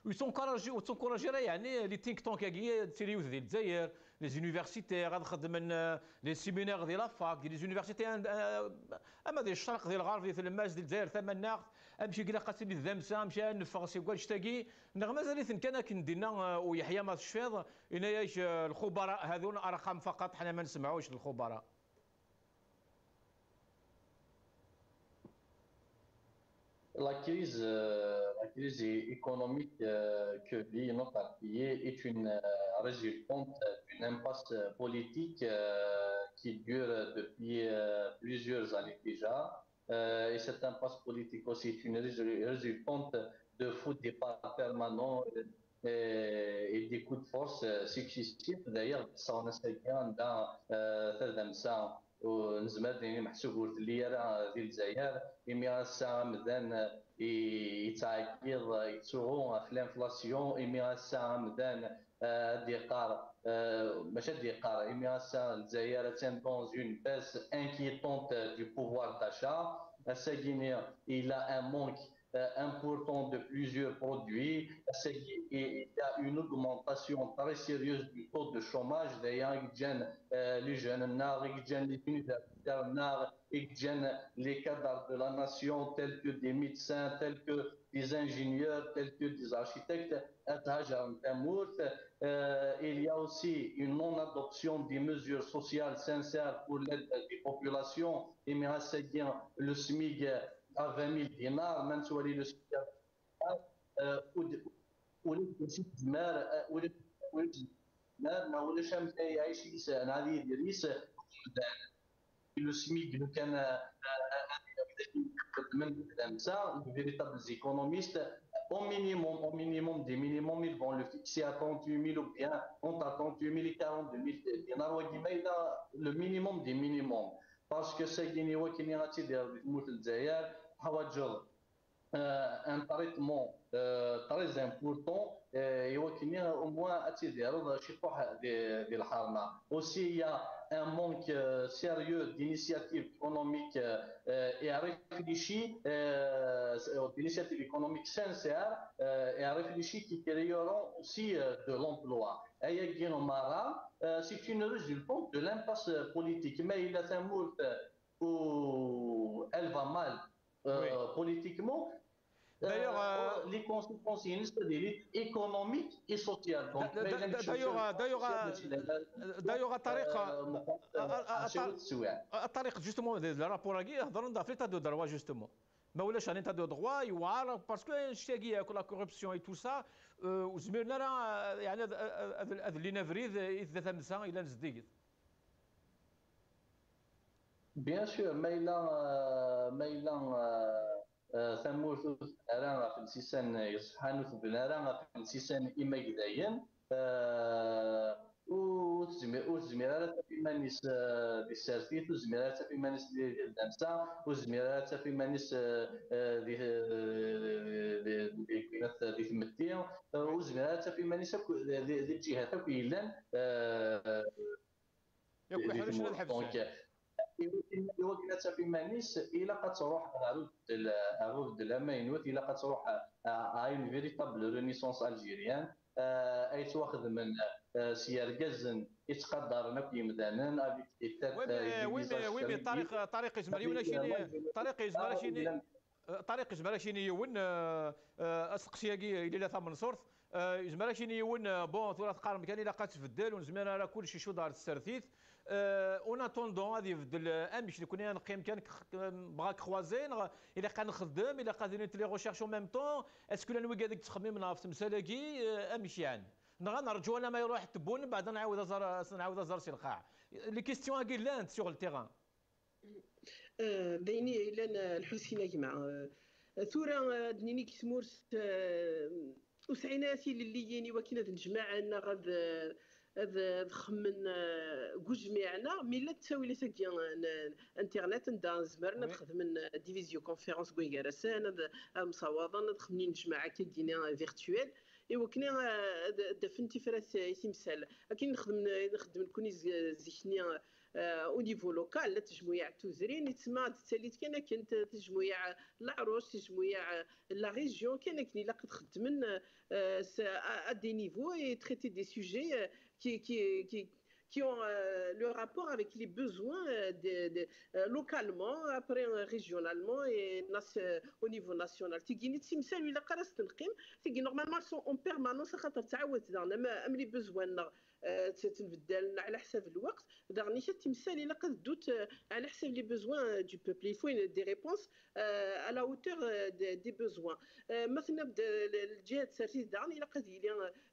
وتنكوراجي يعني لي تينك تونك كاكي سيريوز ديال الجزائر لي زونيفرسيتير غتخدم لي سيمينار ديال لافاك ديال لي زونيفرسيتير اما ديال الشرق ديال الغرب ديال الماس ديال الجزائر ثمناغ امشي كلا قاسي ديال الذمسه مشى نفغ سي كوا شتاكي مازال ثنكنا كندينا ويحيى ما الشفيض ينايش الخبراء هذون ارقام فقط حنا ما نسمعوش الخبراء La crise économique que vit notre pays est une résultante d'une impasse politique qui dure depuis plusieurs années déjà. Et cette impasse politique aussi est une résultante de faux départs permanents et des coups de force successifs. D'ailleurs, ça en est dans Tadamsa. ونزمدني محسوب ورد الليره ديال الجزائر إمي الساعه مدان يتعاكيض يتسوغو في الانفلاسيون إمي الساعه مدان ديقار ماشي ديقار إمي الساعه الجزائر تان دون اون باس انكيتونت دو بوفوار داشا الساكينه الى ان مونك important de plusieurs produits. Il y a une augmentation très sérieuse du taux de chômage. D'ailleurs, les jeunes, les universitaires, les cadres de la nation, tels que des médecins, tels que des ingénieurs, tels que des architectes. Il y a aussi une non-adoption des mesures sociales sincères pour l'aide des populations. Et bien, c'est bien le SMIG à 20 000 dinars, même si on est le SMIG ou le SMIG, لا نقولش أم تاي عايش أنا هذه دريسة السميك لو كان من الأمسار véritable économiste au minimum des minimums ils vont le fixer à 38 000 ou bien entre 38 000 et 42 000 dinars وقيمة إذا le minimum des minimums parce que c'est qu'il y a qu'il y a des مثل دزاير حواجر un traitement très important يمكن au moins اتداروا شي طوح ديال الحرمه aussi il y a un manque sérieux d'initiatives économiques et réfléchies d'initiatives économiques sincères et réfléchies qui créeront aussi de l'emploi هي مارا c'est une résultante de l'impasse politique mais il a تمولت ou elle va mal politiquement. D'ailleurs, les conséquences économiques et sociales. D'ailleurs, Tariq, justement, le rapport à Guy, dans l'état de droit, justement. Mais où est l'état de droit, parce que avec la corruption et tout ça, bien sûr, mais là, ثموث أرانا في السيسان يصحانوث بنرانا في السيسان إما يداين وزميرات في مانيس دي السارتيت وزميرات في مانيس دي الدمسا وزميرات في مانيس دي ثمتين وزميرات في مانيس دي الجهات وكيلان يكون حرشنا الحبس وكانت في مانيس الى قد تروح عروض الامينوت الى قد تروح اون فيريتابل رينيسونس الجيريان اي تواخذ من سياركازن يتقدرنا بيمدانان افيك وي طريق زمري ولا شي طريق زمري شي طريق زمراشيني يون اسقسياكي الى ثمن صورت زمراشيني يون بون ثلاث قرن كان الى قاتل في الدال ونزمان على كلشي شو دار السرثيث اون اتوندون هذه في الدال امشي كنا نقيم كان بغا كخوازين الى قا نخدم الى قادين نتلي ريشيرش اون ميم طون اسكو انا وكا ديك تخممنا في تمسالاكي امشي يعني نرجو انا ما يروح تبون بعد نعاود ازر سي القاع لي كيستيون كي لانت سوغ التيغان بيني إلى الحسينة جماعة ثورة دنيني كسمورس وسعيناسي للي يعني وكنا الجماعة أن غاد هذا خمن جوج معنا مي لا تساوي لي ساكيان انترنت ندا زمرنا نخدم من ديفيزيو كونفيرونس كويكارسان هذا مصوضه نخمني نجمع كدينا فيرتوال ايوا كنا دفنتي فراس يسمسال لكن نخدم كوني زيكني او نيفو لوكال لتجميع توزرين تسمى تساليت كان كنت تجميع العروس تجميع لا ريجيون كان كني لا خدمن ا دي نيفو اي تريتي دي سوجي qui ont le rapport avec les besoins localement, après régionalement et au niveau national. Normalement, ils sont en permanence à les besoins. تتبدل على حسب الوقت دارني حتى تمثال الا قد دوت على حسب لي بوزوان دو بوبل يفو دي ريبونس على اوتور دي بوزوان مثلا الجهه السياسيه دارني الا قد لي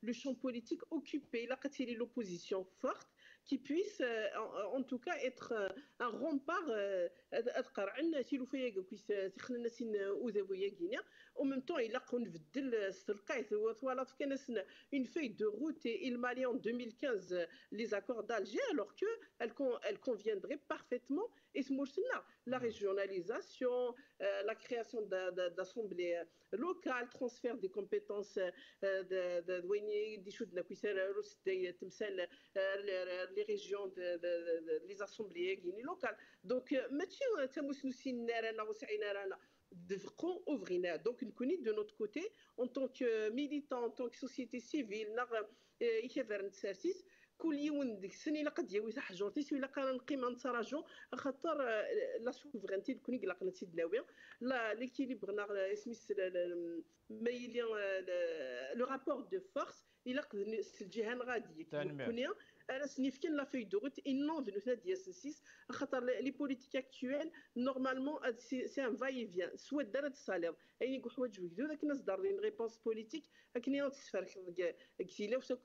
لو شون بوليتيك اوكوبي الا قد لي لوبوزيسيون فورت كي بويس ان توكا اتر ان رومبار اتقرعن تيلوفيا كويس تخلنا الناس اوزابويا كينا او ميم طون الا قد نبدل سلقايت ولا كان اون فاي دو روت المالي 2000 15 les accords d'Alger alors que elle conviendrait parfaitement et la régionalisation la création d'assemblées locales transfert des compétences de douaniers des choses les régions les assemblées locales donc donc une connue de notre côté en tant que militant en tant que société civile يحضر التسارسيس كل يوم ديك السنه الا قد يوي صح جورتيسي ولا كان نقيم نتراجعوا خاطر لا سوفرينتي الكونيك لا قناه الدناويه لا ليكيليبرنا اسميس مايليان لو رابور دو فورس الا قد الجهان غادي كونيا راه سنيفكن لا فيي دو روت انوند نتاع ديال سنسيس خاطر لي بوليتيك اكطويل نورمالمون سي ان فاي فيان سوا دارت الصالير اين يقول حوايج وجدوا داك الناس دار لين ريبونس بوليتيك اكني نتفرخ كثيله وساك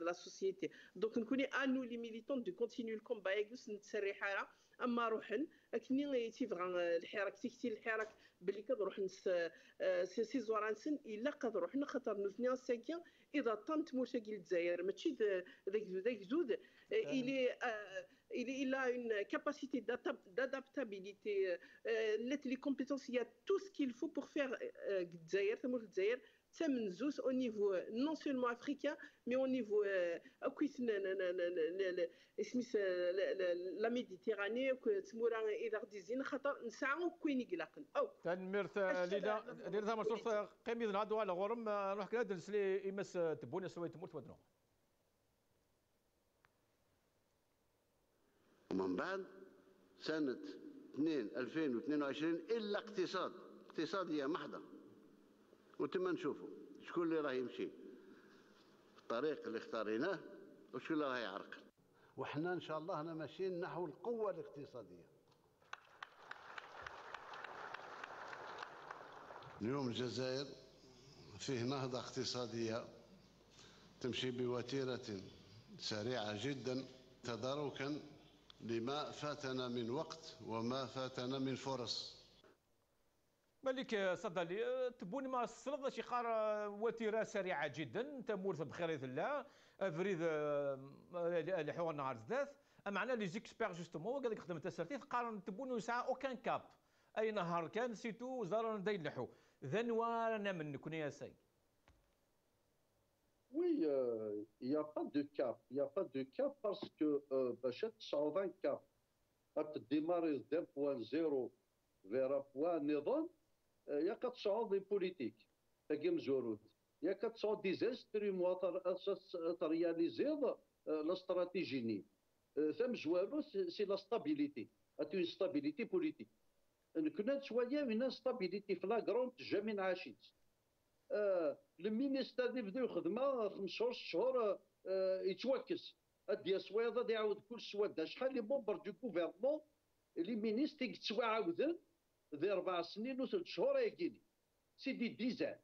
لا سوسيتي دونك نكوني انو لي ميليتون دو كونتينيو الكومبا يجلس نتسريحه راه اما روحن اكني تيفغا الحراك تيكتي الحراك باللي كنروح سي زورانسن الا قد روحنا خاطر نفني ساكن اذا طنت مشاكل الجزائر ماشي ذاك زود il a une capacité d'adaptabilité les compétences il y a tout ce qu'il faut pour faire الجزائر تمول الجزائر تمنزوس au niveau non seulement africain mais au niveau la Méditerranée تمورا اذا ديزين خاطر نسعوا كوين يقلقن او تنمر ليلى ليلى مرسوخ قميض نعدوا على غرم نروح كلا درس لي يمس تبوني سوي تمور تودنو ومن بعد سنة 2022 إلا اقتصادية محضة وتما نشوفوا شكون اللي راه يمشي الطريق اللي اختاريناه وشكون اللي راه يعرقل وحنا إن شاء الله ماشيين نحو القوة الاقتصادية. اليوم الجزائر فيه نهضة اقتصادية تمشي بوتيرة سريعة جدا تداركا لما فاتنا من وقت وما فاتنا من فرص. مالك سعدالي تبوني ما السرد شي قار وتيره سريعه جدا تمورث بخير الله افريد الحوار نهار زداث معنا لي زيكسبير جوستومون قال لك خدمت السرتي قارن تبوني ساعه اوكان كاب اي نهار كان سيتو زارنا داير نلحو ذن وانا منكم يا سي. Oui, il n'y a pas de cap. Il n'y a pas de cap parce que Bachet, ça a un cap. À démarrer d'un point zéro vers un point néron, il y a 400 des politiques. Il y a 400 des instruments à réaliser la stratégie. C'est la stabilité. C'est une stabilité politique. Nous connaissons une instabilité flagrante jamais n'achète. المينيستر اللي بداو الخدمه 5 شهور يتوكس هادي السويده اللي يعاود كل سواده شحال لي بومبر دو كوفيرمون لي مينيستر يتسوا عاودا ذي 4 سنين و 3 شهور ياكيني سي دي ديزان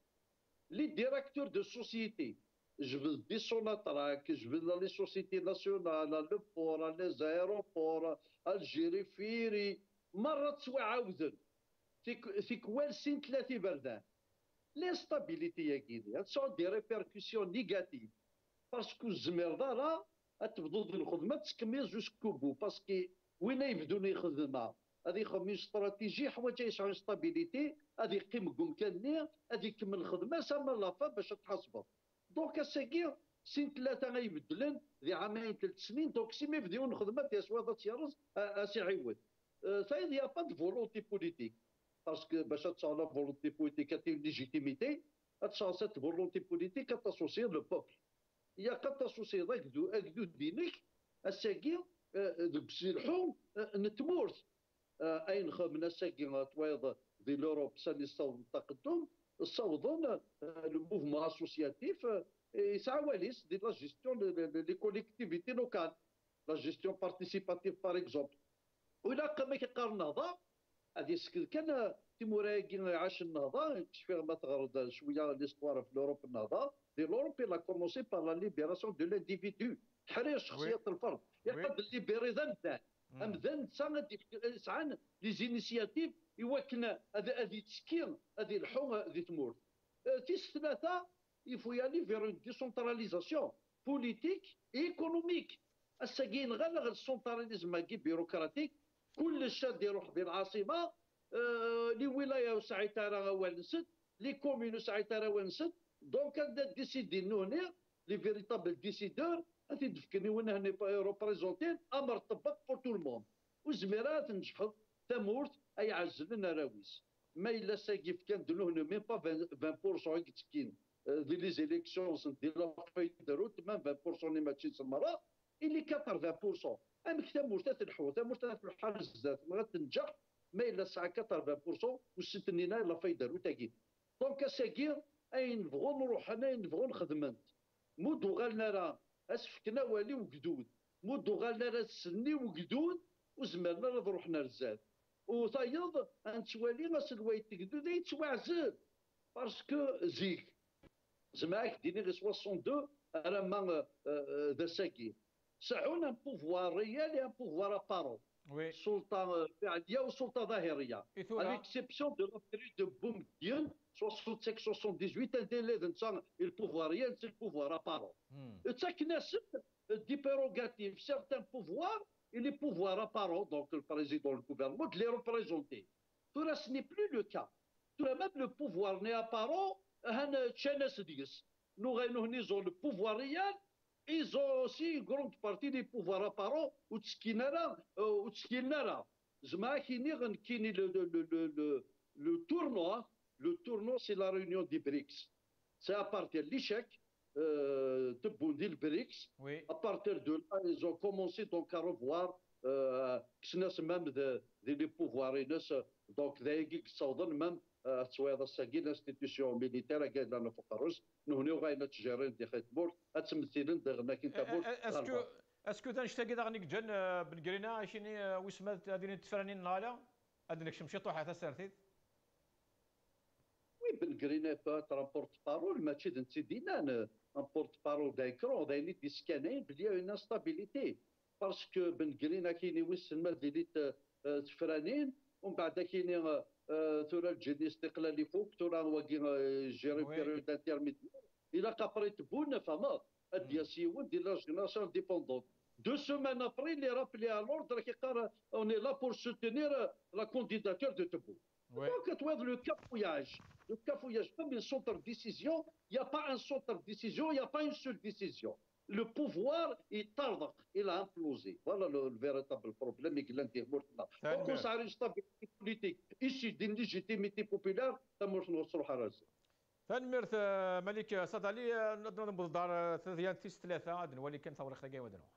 لي ديراكتور دو سوسيتي جبد دي سوناتراك جبد لي سوسيتي ناسيونال لو بور لي زايروبور الجيري فيري مره تسوا عاودا في كوالسين 3 بردان. L'instabilité ya guidi ha tsod des répercussions négatives parce que zmerda ra atbdou d الخدمه تكمل jusqu'au bout parce que وين يبدو لي خدمه هذه خمس استراتيجي حوايج يسعوا الاستابيليتي هذه قيم كمكانيه هذه كمل الخدمه سما لافا باش تحسبوا دونك الساكير سين 3 غيبدلن ذي عامين 3 سنين دونك سي ميبديو الخدمه ديال سواده تيرز سي عود فايد يا با د فولونتي بوليتيك parce que la volonté politique a une légitimité, cette volonté politique est associée au peuple. Il y a quatre associés avec deux dîners, à Ségir, de Bsilhou, Netmours. À une commune à Ségir, à Touaïd, de l'Europe, ça n'est pas un taqdoum, ça donne le mouvement associatif et ça avance de la gestion des collectivités locales, la gestion participative par exemple. Il y a comme un هذه كان تيمورايكين عاش النهضه كشفير ما تغرد شويه ليستوار في اوروب النهضه دي اوروب لا كومونسي بار لا ليبيراسيون دو لانديفيدو تحرير شخصيه الفرد يقد ليبيري ذنبه ام ذنب سعان لي زينيسياتيف يواكن هذه تسكين هذه الحوم هذه تمور تيس ثلاثه يفو يالي فير اون ديسونتراليزاسيون بوليتيك ايكونوميك الساكين غير السونتراليزم كي بيروقراطيك كل شاد يروح بين العاصمه لي ولايه وسعيتها راه ونسد لي كوميون وسعيتها راه ونسد دونك ديسيدي نوني لي فيريتابل ديسيدور تيدفكني وانا هنا ريبريزونتين امر طبق بور تو الموند وزميرات نجحوا تمورت اي عزل لنا راويس ما الا ساكيف كان دلو هنا ميم با 20% يتسكين دي لي زيليكسيون دي لا فاي دروت ما 20% اللي ماشي تسمرا اللي 80% أمك تمرت الحرز ذات ما غتنجح ما إلا ساعة 40% وستنينا لا فايدة وتاكيد دونك أساكير أين نبغو نروح أنا أين نبغو نخدم أنت مود وغالنا راه أسفكنا والي وقدود مدو غالنا راه السني وقدود وزمرنا راه روحنا رزاد وطيض غنتوالي راس الوايد تقدود يتواعزل باسكو زيك زعما ديني غير 62 راه ما ذا ساكي ساعون ان بوفوار ريال ان بوفوار ابارون السلطه فعليه والسلطه ظاهريه الاكسيبسيون دو لا بريود دو بوم ديال 65 78 ديال تاع البوفوار ريال تاع البوفوار ابارون تاع كناسب دي بيروغاتيف سيرتان بوفوار et les pouvoirs apparents, donc le président, le gouvernement, de les représenter. Tout là, ce n'est plus le cas. Tout là, même le pouvoir n'est apparent, nous réunissons le pouvoir réel, ils ont aussi une grande partie des pouvoirs apparents, ou tskinara. Le tournoi, c'est la réunion des BRICS. C'est à partir de l'échec, de Bundil BRICS. Oui. À partir de là, ils ont commencé donc à revoir même des pouvoirs et donc les Saoudiens même soit dans sa institution militaire à Gaza le Fouqarous nous nous غاينا تجارين دي خيتبور تمثيلن دغنا كي تابور اسكو تنشتاقي دغنيك جن بن قرينا عشيني وسمات هذين تفرانين نهالا هذينك شمشي طوحه تاع سارتيت وي بن قرينا بات رابورت بارول ماشي دنتي دينان un porte-parole d'un cran, d'un élite discanée, il y a une instabilité. Parce que Ben Grina qui n'est pas d'élite franine, on va d'acquérir tout le génie de l'Alifou, tout le gérer période intermédiaire. Il a qu'après bonne femme, il y a si ou de la génération indépendante. Deux semaines après, il est rappelé à l'ordre car on est là pour soutenir la candidature de Tebou. Ouais. Donc, tu vois le cafouillage. Le cafouillage, comme une centre de décision, il n'y a pas un centre de décision, il n'y a pas une seule décision. Le pouvoir, il a implosé. Voilà le véritable problème. Donc, on s'arrête à une stabilité politique. Ici, d'une légitimité populaire, ça marche dans le Haraz. فنمرت مالك سعدالي نضرب بالدار ثلاثة تيس ثلاثة عاد نولي كم ثورة خلاقية ودروح.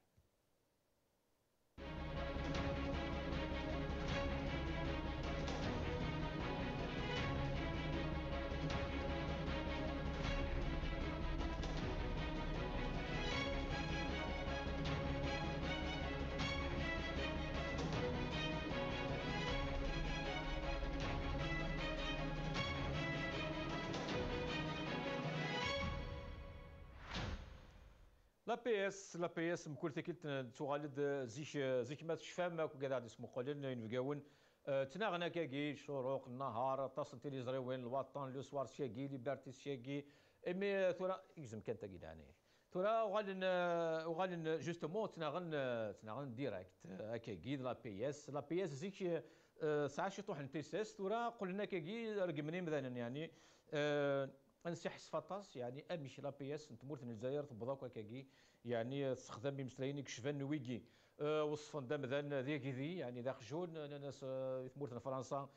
لا بي اس مكل تكلت تغالد زيك ما تشفامك وكذا عاد اسمو قولنا ينفقاون تناغنا كاكي شروق النهار تصل تيليزريوين الوطن لو سوار شاكي ليبرتي شاكي امي ثورا يجزم كان تاكي داني ثورا وغالن جوستومون تناغن ديريكت هكاكي لا بي اس زيك ساعه شي طوح نتيساس ثورا قلنا كاكي رقمني مثلا يعني انسحس فطاس يعني امشي لا بي اس تمورت الجزائر تبضاك كاكي يعني استخدام بمسلاين كشفان ويكي وصفن دام ذاك ذي يعني ذاك جون ناس تمورت فرنسا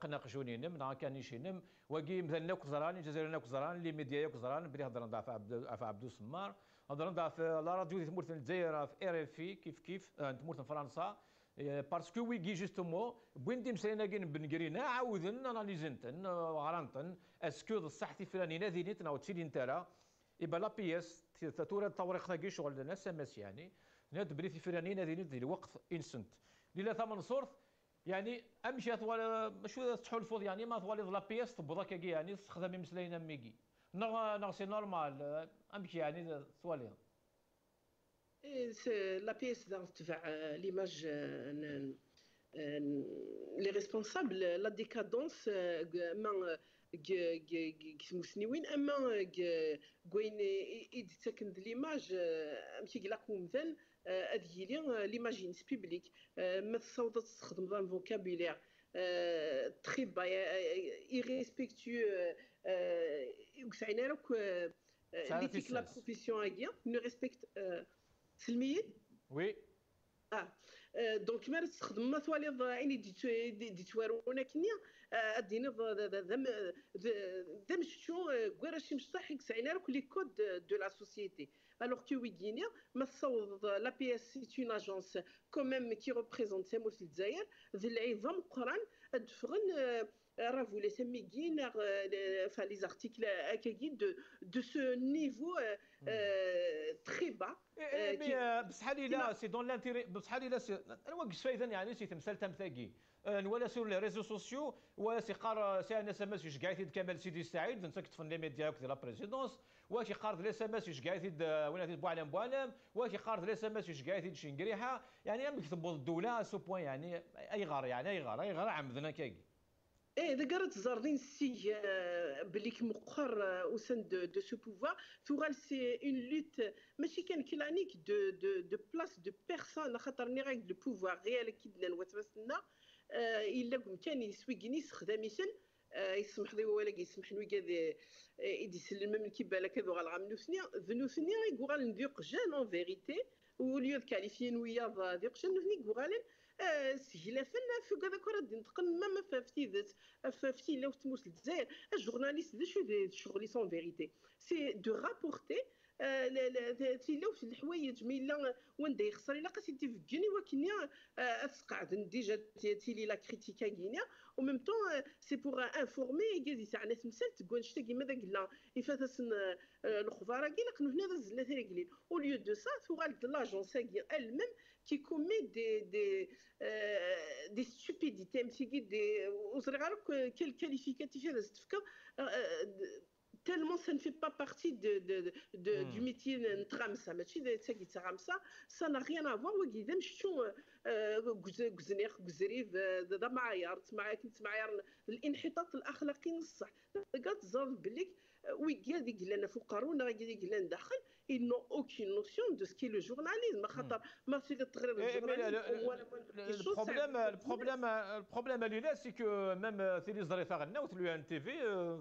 قناق جونين من كانيش نم وكي مثلا ناك زران الجزائر ناك زران لي ميديا ياك زران بلي هضر نضاف عبدو سمار هضر نضاف لا راديو تمورت الجزائر في ار اف اي كيف تمورت فرنسا باسكو ويكي جوستومون بوين تمسينا كين بن قرينا عاودن اناليزنتن غرانتن اسكو بصح تيفراني ناديني تناوت سيدين تالا ايبا لا بي اس تاتورا توريخ تاكي شغل الناس ماس يعني ناد بري تيفراني ناديني ديال الوقت انسنت ليله ثمن صورت يعني امشي ثوال ماشي تحول فوض يعني ما ثوال لا بي اس تبوضاك يعني تخدمي مسلينا ميكي نو سي نورمال امشي يعني ثوالي La pièce à l'image les responsables la décadence كيسموسنيوين اما كوين ايد تاكن ليماج ماشي كلاكو مثال هذه لي ليماجينس بوبليك ما تصوضت تستخدم ذا الفوكابيلير تري باي ايريسبكتيو وكسعينا لك اللي تيك لا بروفيسيون هاكيا نو ريسبكت سلميين؟ وي دونك ما تستخدم ما تواليض عيني ديتوارون كنيا ادينا ذم شو كواراشي مصطح يكسعينا لك لي كود دو لا سوسيتي الوغ كو ويكينيا ما تصوض لا بي اس سي اون اجونس كوميم كي ريبريزونت ساموس الجزائر ذي العظام قران دفغن vous les enfin les articles de ce niveau très bas. Mais بصحال إلا سي دون لانتيري بصحال إلا نوقف إذا يعني سي تمثال تمثاكي ولا سور لي ريزو سوسيو ولا سي قار سي ان اس ام اس يشكايتي كمال سيدي سعيد انت كتفن لي ميديا وكدير لا بريزيدونس واش يقارض لي اس ام اس يشكايتي ولا بوعلام بوعلام واش يقارض لي اس ام اس يشكايتي شنقريحه يعني مكتبوا الدوله سو بوان يعني اي غار يعني اي غار عمدنا كاكي. ايه ذكرت زاردين سي بلي كمقر او سان دو سو بوفوار ثغال سي اون لوت ماشي كان كلانيك دو بلاس دو بيرسون خاطر ني ريغل بوفوار غير كيدنا وتبسنا الا كان يسويكني خداميشن يسمح لي ولا يسمح لي كذا يدي سلم من كيبالك هذو غنعملو سنيا ذنو سنيا غوغال نديق جان اون فيريتي وليو كاليفيين ويا ديق جان نفني غوغال سجل فينا في هذاك راه نتقمم في لو تموت الجزائر الجورناليست ذا شو شغلي سون فيريتي سي دو رابورتي تيلوش الحوايج ميلا وندا يخسر الا قاسي تفجني وكني اسقعد ديجا تيلي لا كريتيكا غينيا او ميم طون سي بوغ انفورمي كازي تاع ناس مسال تكون شتا كيما داك لا يفاتس الخبراء كي لقنو هنا زلنا تيغليل او ليو دو سا فوغال لاجونس كي الميم كي كومي دي ستوبيديتي متيكي دي وصرا غير كالكاليفيكاتيف هذا تفكر tellement ça ne fait pas partie du métier de Tramsa. Mais tu sais que Tramsa, ça n'a rien à voir avec les gens qui ont gouzené dans ma yard, l'enhitat l'akhlaqi n'sa. Regarde Zalbelik, oui, il y a des gens qui ont ils n'ont aucune notion de ce qu'est le journalisme. Le problème à l'UNES, c'est que même si les Zarifarana ou l'UNTV,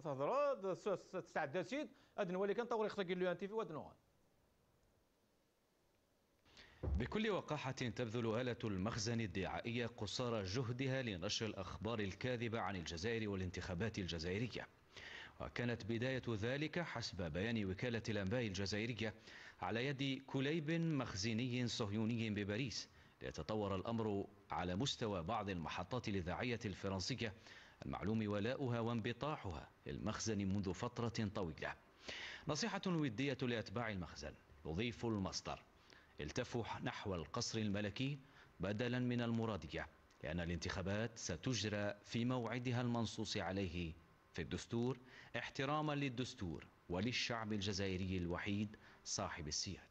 ça va, ça تسعد سيد ادنو ولكن طور يخرج لو ان تي في وادنو. بكل وقاحة تبذل آلة المخزن الدعائية قصارى جهدها لنشر الأخبار الكاذبة عن الجزائر والانتخابات الجزائرية. وكانت بداية ذلك حسب بيان وكالة الأنباء الجزائرية على يد كليب مخزني صهيوني بباريس. ليتطور الأمر على مستوى بعض المحطات الإذاعية الفرنسية المعلوم ولاؤها وانبطاحها للمخزن منذ فترة طويلة. نصيحة ودية لأتباع المخزن يضيف المصدر: التفوا نحو القصر الملكي بدلا من المرادية، لأن الانتخابات ستجرى في موعدها المنصوص عليه في الدستور احتراما للدستور وللشعب الجزائري الوحيد صاحب السيادة.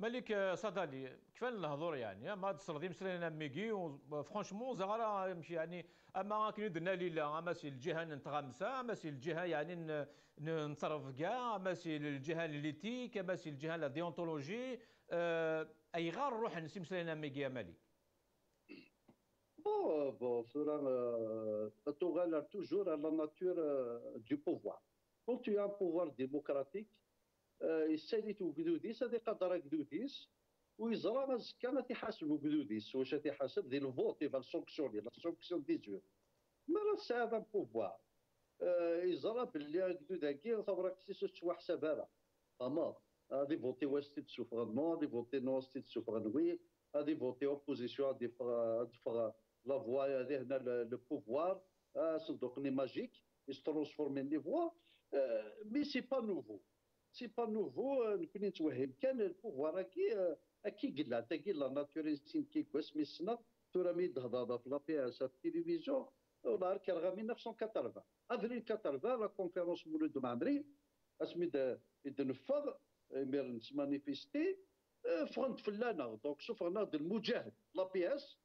مالك سعدالي كفايه الهضور يعني ما تصردي مسلينا ميكي فرانشمون زعما يمشي يعني اما كي درنا ليله اما سي الجهه نتغمسه اما سي الجهه يعني نتصرف كاع اما سي الجهه الليتيك اما سي الجهه لا ديونتولوجي اي غار نروح نسي مسلينا ميكي يا مالي بون سورا تغالر توجور على ناتور دو بوفوار كون تو ان بوفوار ديموكراتيك يسالي وقدوديس هذه قدر قدوديس ويزرى مازكا ما تيحاسب قدوديس واش تيحاسب ديال الفوت ديال السونكسيون لا سونكسيون ديزيور ما راه ساعد بوفوار يزرى باللي قدود هاكي صبرك تسوى حساب هذا اما هادي فوتي واش تتسوى فريمون هادي فوتي نو تتسوى فرنوي هادي فوتي اوبوزيسيون هادي فغا لا فوا هادي هنا لو بوفوار صندوقني ماجيك يسترونسفورمي لي فوا مي سي با نوفو سي با نوفو نكوني نتوهم كان البوفوار كي قلع تا كي لا ناتوريسين كي كوس ميسنا تورامي دهضاضه في لا بي اس التلفزيون ونهار كان غا 1980 افريل 80 لا كونفيرونس مولود معمري اسمي يتنفض مير مانيفيستي فرنت فلانا دونك شوفنا د المجاهد لا بي اس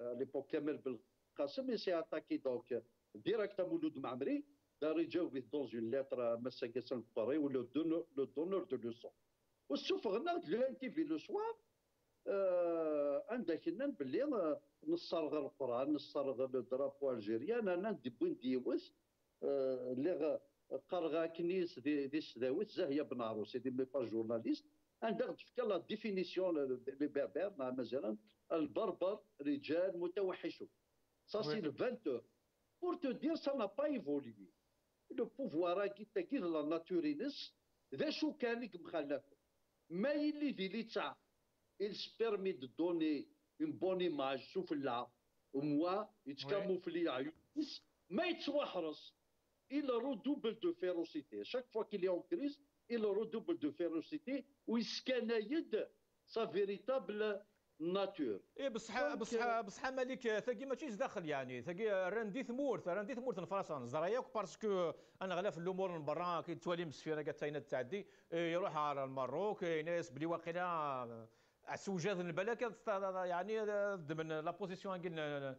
ليبوك كامل بالقاسم سي اتاكي دونك ديريكت مولود معمري داري جاوبي دون اون ليتر مساكا سنباري ولا لو دونور دو لوسون وسوفغنا لو ان تي في لو سوار عندك لنا باللي نصرغ القران نصرغ لو درابو الجيريان انا ندبون ديوس اللي قرغا كنيس دي السداويت زاهيه بن عروس دي مي با جورناليست عندها تفكر لا ديفينيسيون لي بربر مثلا البربر رجال متوحشون سا سي لو 20 بور تو دير سا نا با ايفولي لو بوفوار كي تاكي لا ناتورينس ذا شو كان مخلف ما يلي ديلي تاع il permet de donner une bonne image شوف لا وموا يتكاموفلي عيونيس ما يتسوحرص إلا دوبل دو فيروسيتي، شاك فوا كيلي اون كريز إلا دوبل دو فيروسيتي ويسكن يد سا فيريتابل ناتور. إيه بصح بصح بصح مالك ثقي ماشي داخل يعني ثقي راندي ثمورث فرنسا زراياك باسكو انا غلاف الامور من برا كي توالي مسفيره كتاينه تعدي يروح على المروك يناس بلي واقيلا سوجات البلاكات يعني ضمن لا بوزيسيون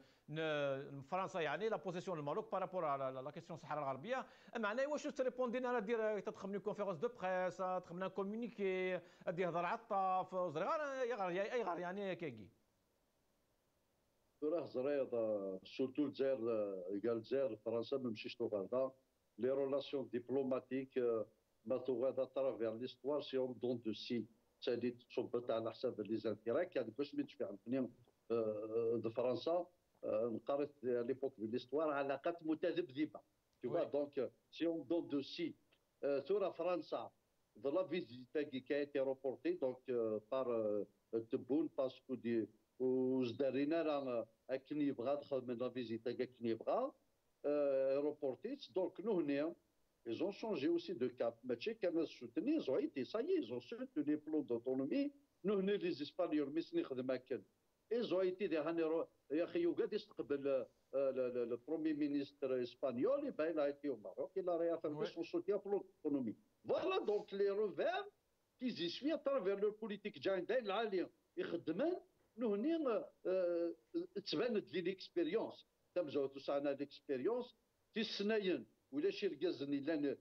فرنسا يعني لا بوزيسيون الماروك بارابور على لا كيسيون الصحراء الغربيه. معناها واش تريبوندينا على دير تدخل من كونفيرونس دو بريس تدخل من كومونيكي دير هضره على الطاف زريغار اي غار يعني كاكي راه زريض سورتو الجزائر قال الجزائر فرنسا ما مشيش توغادا لي ريلاسيون ديبلوماتيك ما توغادا ترافير ليستوار سي اون دون دو سي تالي تصبت على حساب لي زانتيراك يعني باش ملي تفهمتني فرنسا قرات ليبوك ليستوار علاقات متذبذبه تو دونك سي اون دون دو سي ثورة فرنسا دو لا فيزيت كي كانت ريبورتي دونك بار تبون باسكو دي وزدارينا راه كان يبغى دخل من لا فيزيت كان يبغى ريبورتي دونك نو هنا. Ils ont changé aussi de cap. Mais tu sais qu'ils ont soutenu, ils ont été, ça y est, ils ont soutenu les plans d'autonomie. Nous, les Espagnols, ils ont été des hanéros. Le Premier ministre espagnol, il a été au Maroc, il a réaffirmé son soutien pour l'autonomie. Voilà donc les revers qu'ils y suivent à travers leur politique. Nous, de l'expérience. Nous avons l'expérience. ولا شي ركازني لان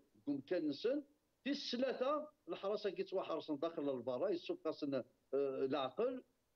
كان نسن في الثلاثه الحراسه كيتوحرسن داخل البرا يسقسن العقل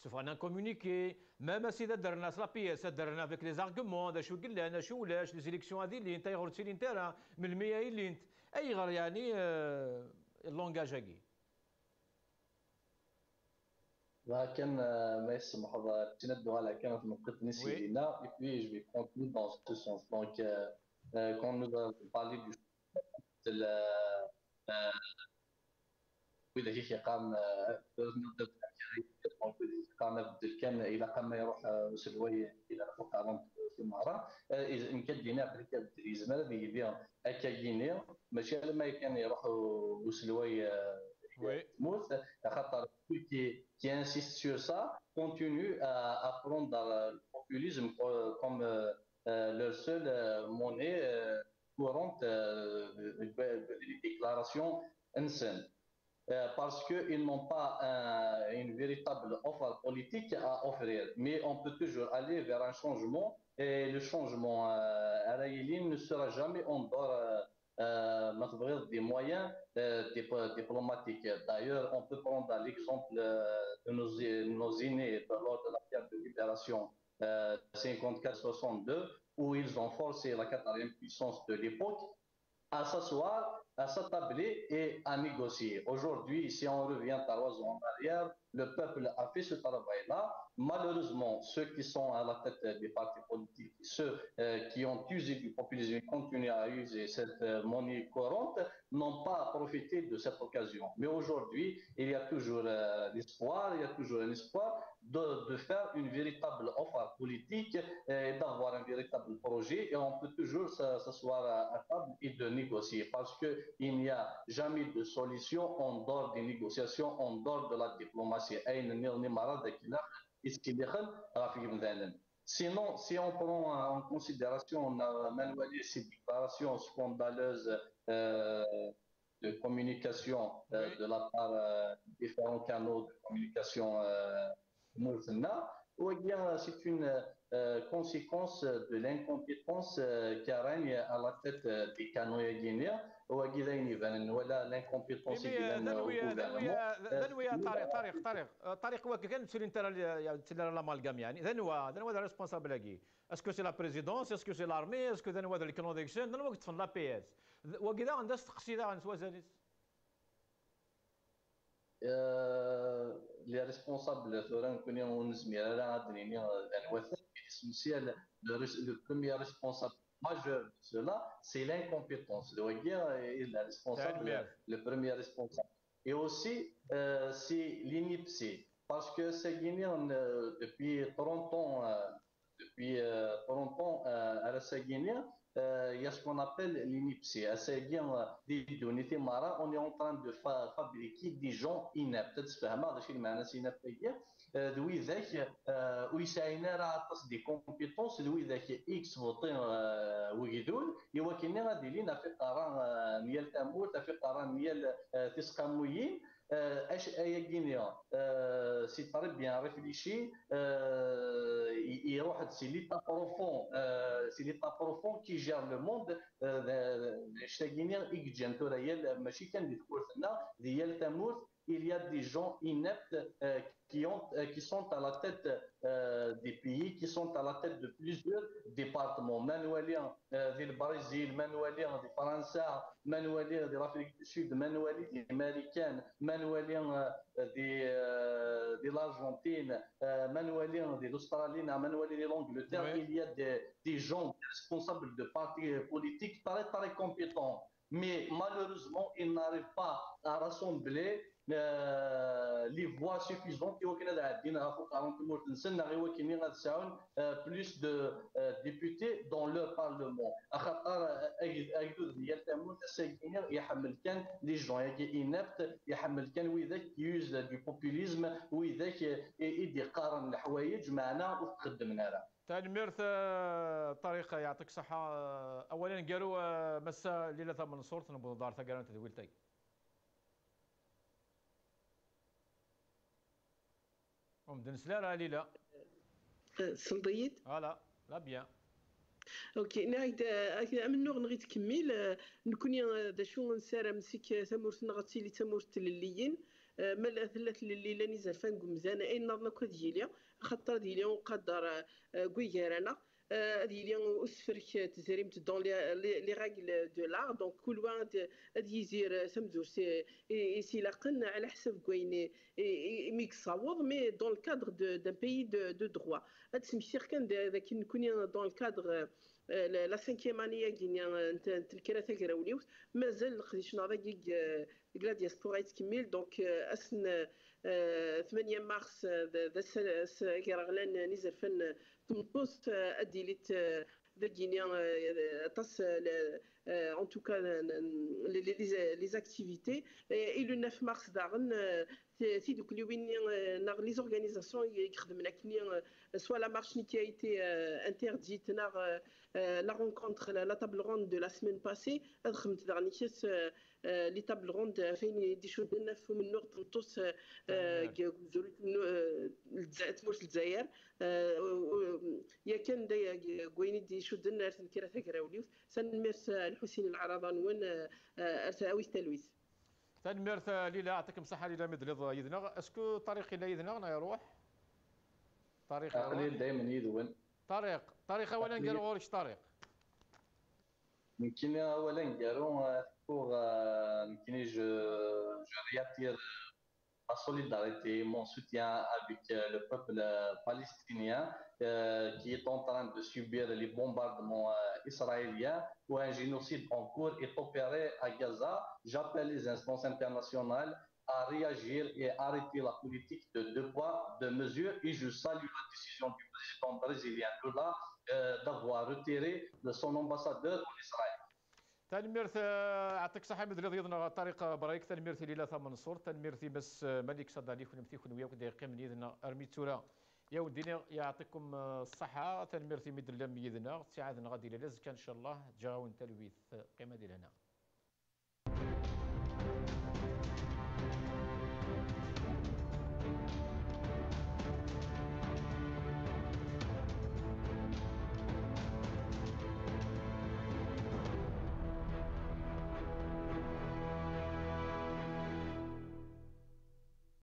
تشوفنا كومونيكي مام سيدا درنا لا بيس درنا افيك لي زارغومون شو قلنا شو ولاش لي سيليكسيون هذه اللي انت غير تسيلي انت من المياه اللي انت اي غير يعني اللونجاج هاكي لكن ما يسمح هذا تندوا على كانت نقطه نسي لنا اي بي جو كونكلو دون سو سونس دونك كون نو بالي وإذا كيف يقام كان إلى قام يروح سلوي إلى فوق في المعرة مكدينا بركة الزمان اللي يبيع أكاينير ماشي لما كان يروحوا سلوي موت خاطر كي انسيست سور سا كونتينيو أ بروندر البوبوليزم كوم لور سول موني courante des déclarations ensemble parce qu'ils n'ont pas une véritable offre politique à offrir. Mais on peut toujours aller vers un changement et le changement araélien ne sera jamais en dehors des moyens diplomatiques. D'ailleurs, on peut prendre l'exemple de nos aînés lors de la guerre de libération 54-62 où ils ont forcé la quatrième puissance de l'époque à s'asseoir, à s'attabler et à négocier. Aujourd'hui, si on revient 3 ans en arrière, le peuple a fait ce travail-là. Malheureusement, ceux qui sont à la tête des partis politiques, ceux qui ont usé du populisme et continuent à user cette monnaie courante, n'ont pas profité de cette occasion. Mais aujourd'hui, il y a toujours l'espoir, il y a toujours un espoir de faire une véritable offre politique et d'avoir un véritable projet. Et on peut toujours s'asseoir à table et de négocier parce qu'il n'y a jamais de solution en dehors des négociations, en dehors de la diplomatie. Sinon, si on prend en considération ces déclarations scandaleuses de communication de la part des différents canaux de communication c'est une conséquence de l'incompétence qui règne à la tête des canaux guinéens. ولا لانكومبيتونس ديال طارق وكان تسير انت لامالغام يعني ذنوا ذا ريسبونسابل كي اسكو سي لا بريزيدونس اسكو سي لارمي اسكو ذنوا ذا الكونوديكسيون ذنوا كتفن لا بي اس وكذا عندها استقصيده عن سوازاليس لي ريسبونسابل توران كوني ونسمي على غاديني الانوثه اسونسيال لو بروميير ريسبونسابل ماجور دو سولا سي لانكومبيتونس دو غير لا ريسبونسابل لو بروميير ريسبونسابل اي اوسي سي لينيبسي باسكو ساكيني دوبوي 30 ans depuis 30 ans à la Saguenay, il y a ce qu'on appelle l'inipsé. À Saguenay, on est en train de fabriquer des gens ineptes. C'est vraiment ce que je veux dire. D'où il y a des compétences, d'où il y a X votés ou Gidoul, et où il y a des lignes à faire un miel tamour, à faire un miel tiskamouyin. اش ايا كينيا سي طارق بيان ريفليشي يروح سي لي تا بروفون سي لي تا بروفون كي جير لو موند اش كينيا اكجان توريال ماشي كان ديال تكورتنا ديال تاموس. Il y a des gens ineptes qui sont à la tête des pays, qui sont à la tête de plusieurs départements. Manuelien du Brésil, Manuelien des Français, Manuelien de l'Afrique du Sud, Manuelien des Américains, Manuelien de l'Argentine, Manuelien de l'Australie, Manuelien de l'Angleterre. Il y a des gens responsables de partis politiques très compétents. Mais malheureusement, ils n'arrivent pas à rassembler les voix suffisantes qui ont été plus de députés dans leur parlement. Les gens ineptes, qui usent du populisme, et des قارن الحوايج معنا وتقدمنا. تنميرث طريقه يعطيك الصحه. اولا قالوا مسا ليله منصور تنبض دار ثقال تدويلتي ام دنسلا راه ليله سلطيت فوالا لا بيان اوكي نايدا منو غنغي تكمل نكون دا شو نسار مسك تمورت نغتي لي تمورت لليين مال أثلت الليلة نزل فان قمزانا أين نظنا كذيليا خطر ذيليا وقدر قويرانا ذيليا وأسفرك تزريم تدون لي راجل دو لا دونك كل واحد يزير سمزور سي يسيلاقن على حسب كوين ميكصاوض مي دون الكادر دان بيي دو دغوا هاد سمسير كان ذاك نكوني دون الكادر لا سانكيام اني كينيا الكراسه كراوليوس مازال خديشنا باقي لا ديسبورا تكمل دونك اسن 8 مارس ذا كيراغلان نزرفن تمطوس اديليت ذا كينيا طاس en tout cas les activités et le 9 mars d'Arn si donc les organisations soit la marche qui a été interdite la rencontre la table ronde de la semaine passée les tables rondes des choses de neuf من نور طنطوس تموت للجزائر يا كان كوين دي شدنا كراسه كراوليوس سنمرس حسين العرضان وين ارتاوي تلويس تنمرت ليلى يعطيكم الصحه ليلى مدلض يذنا اسكو طريق الى يذنا يروح طريق قليل دائما يذون طريق اولا قالوا غورش طريق يمكن اولا قالوا فور يمكن جو رياتير la solidarité, mon soutien avec le peuple palestinien qui est en train de subir les bombardements israéliens où un génocide en cours est opéré à Gaza. J'appelle les instances internationales à réagir et arrêter la politique de deux poids, deux mesures. Et je salue la décision du président brésilien Lula d'avoir retiré son ambassadeur en Israël. تنميرث يعطيك الصحة مدري ريضنا طارق برايك تنميرث ليلى ثمن صور تنميرث بس مالك سعدالي كنمثي كنويا وكدايق من يدنا ارميتورا يا ودينا يعطيكم الصحة تنميرث مدلم يدنا ساعة غادي لازكا ان شاء الله جاون تلويث قيمة ديالنا.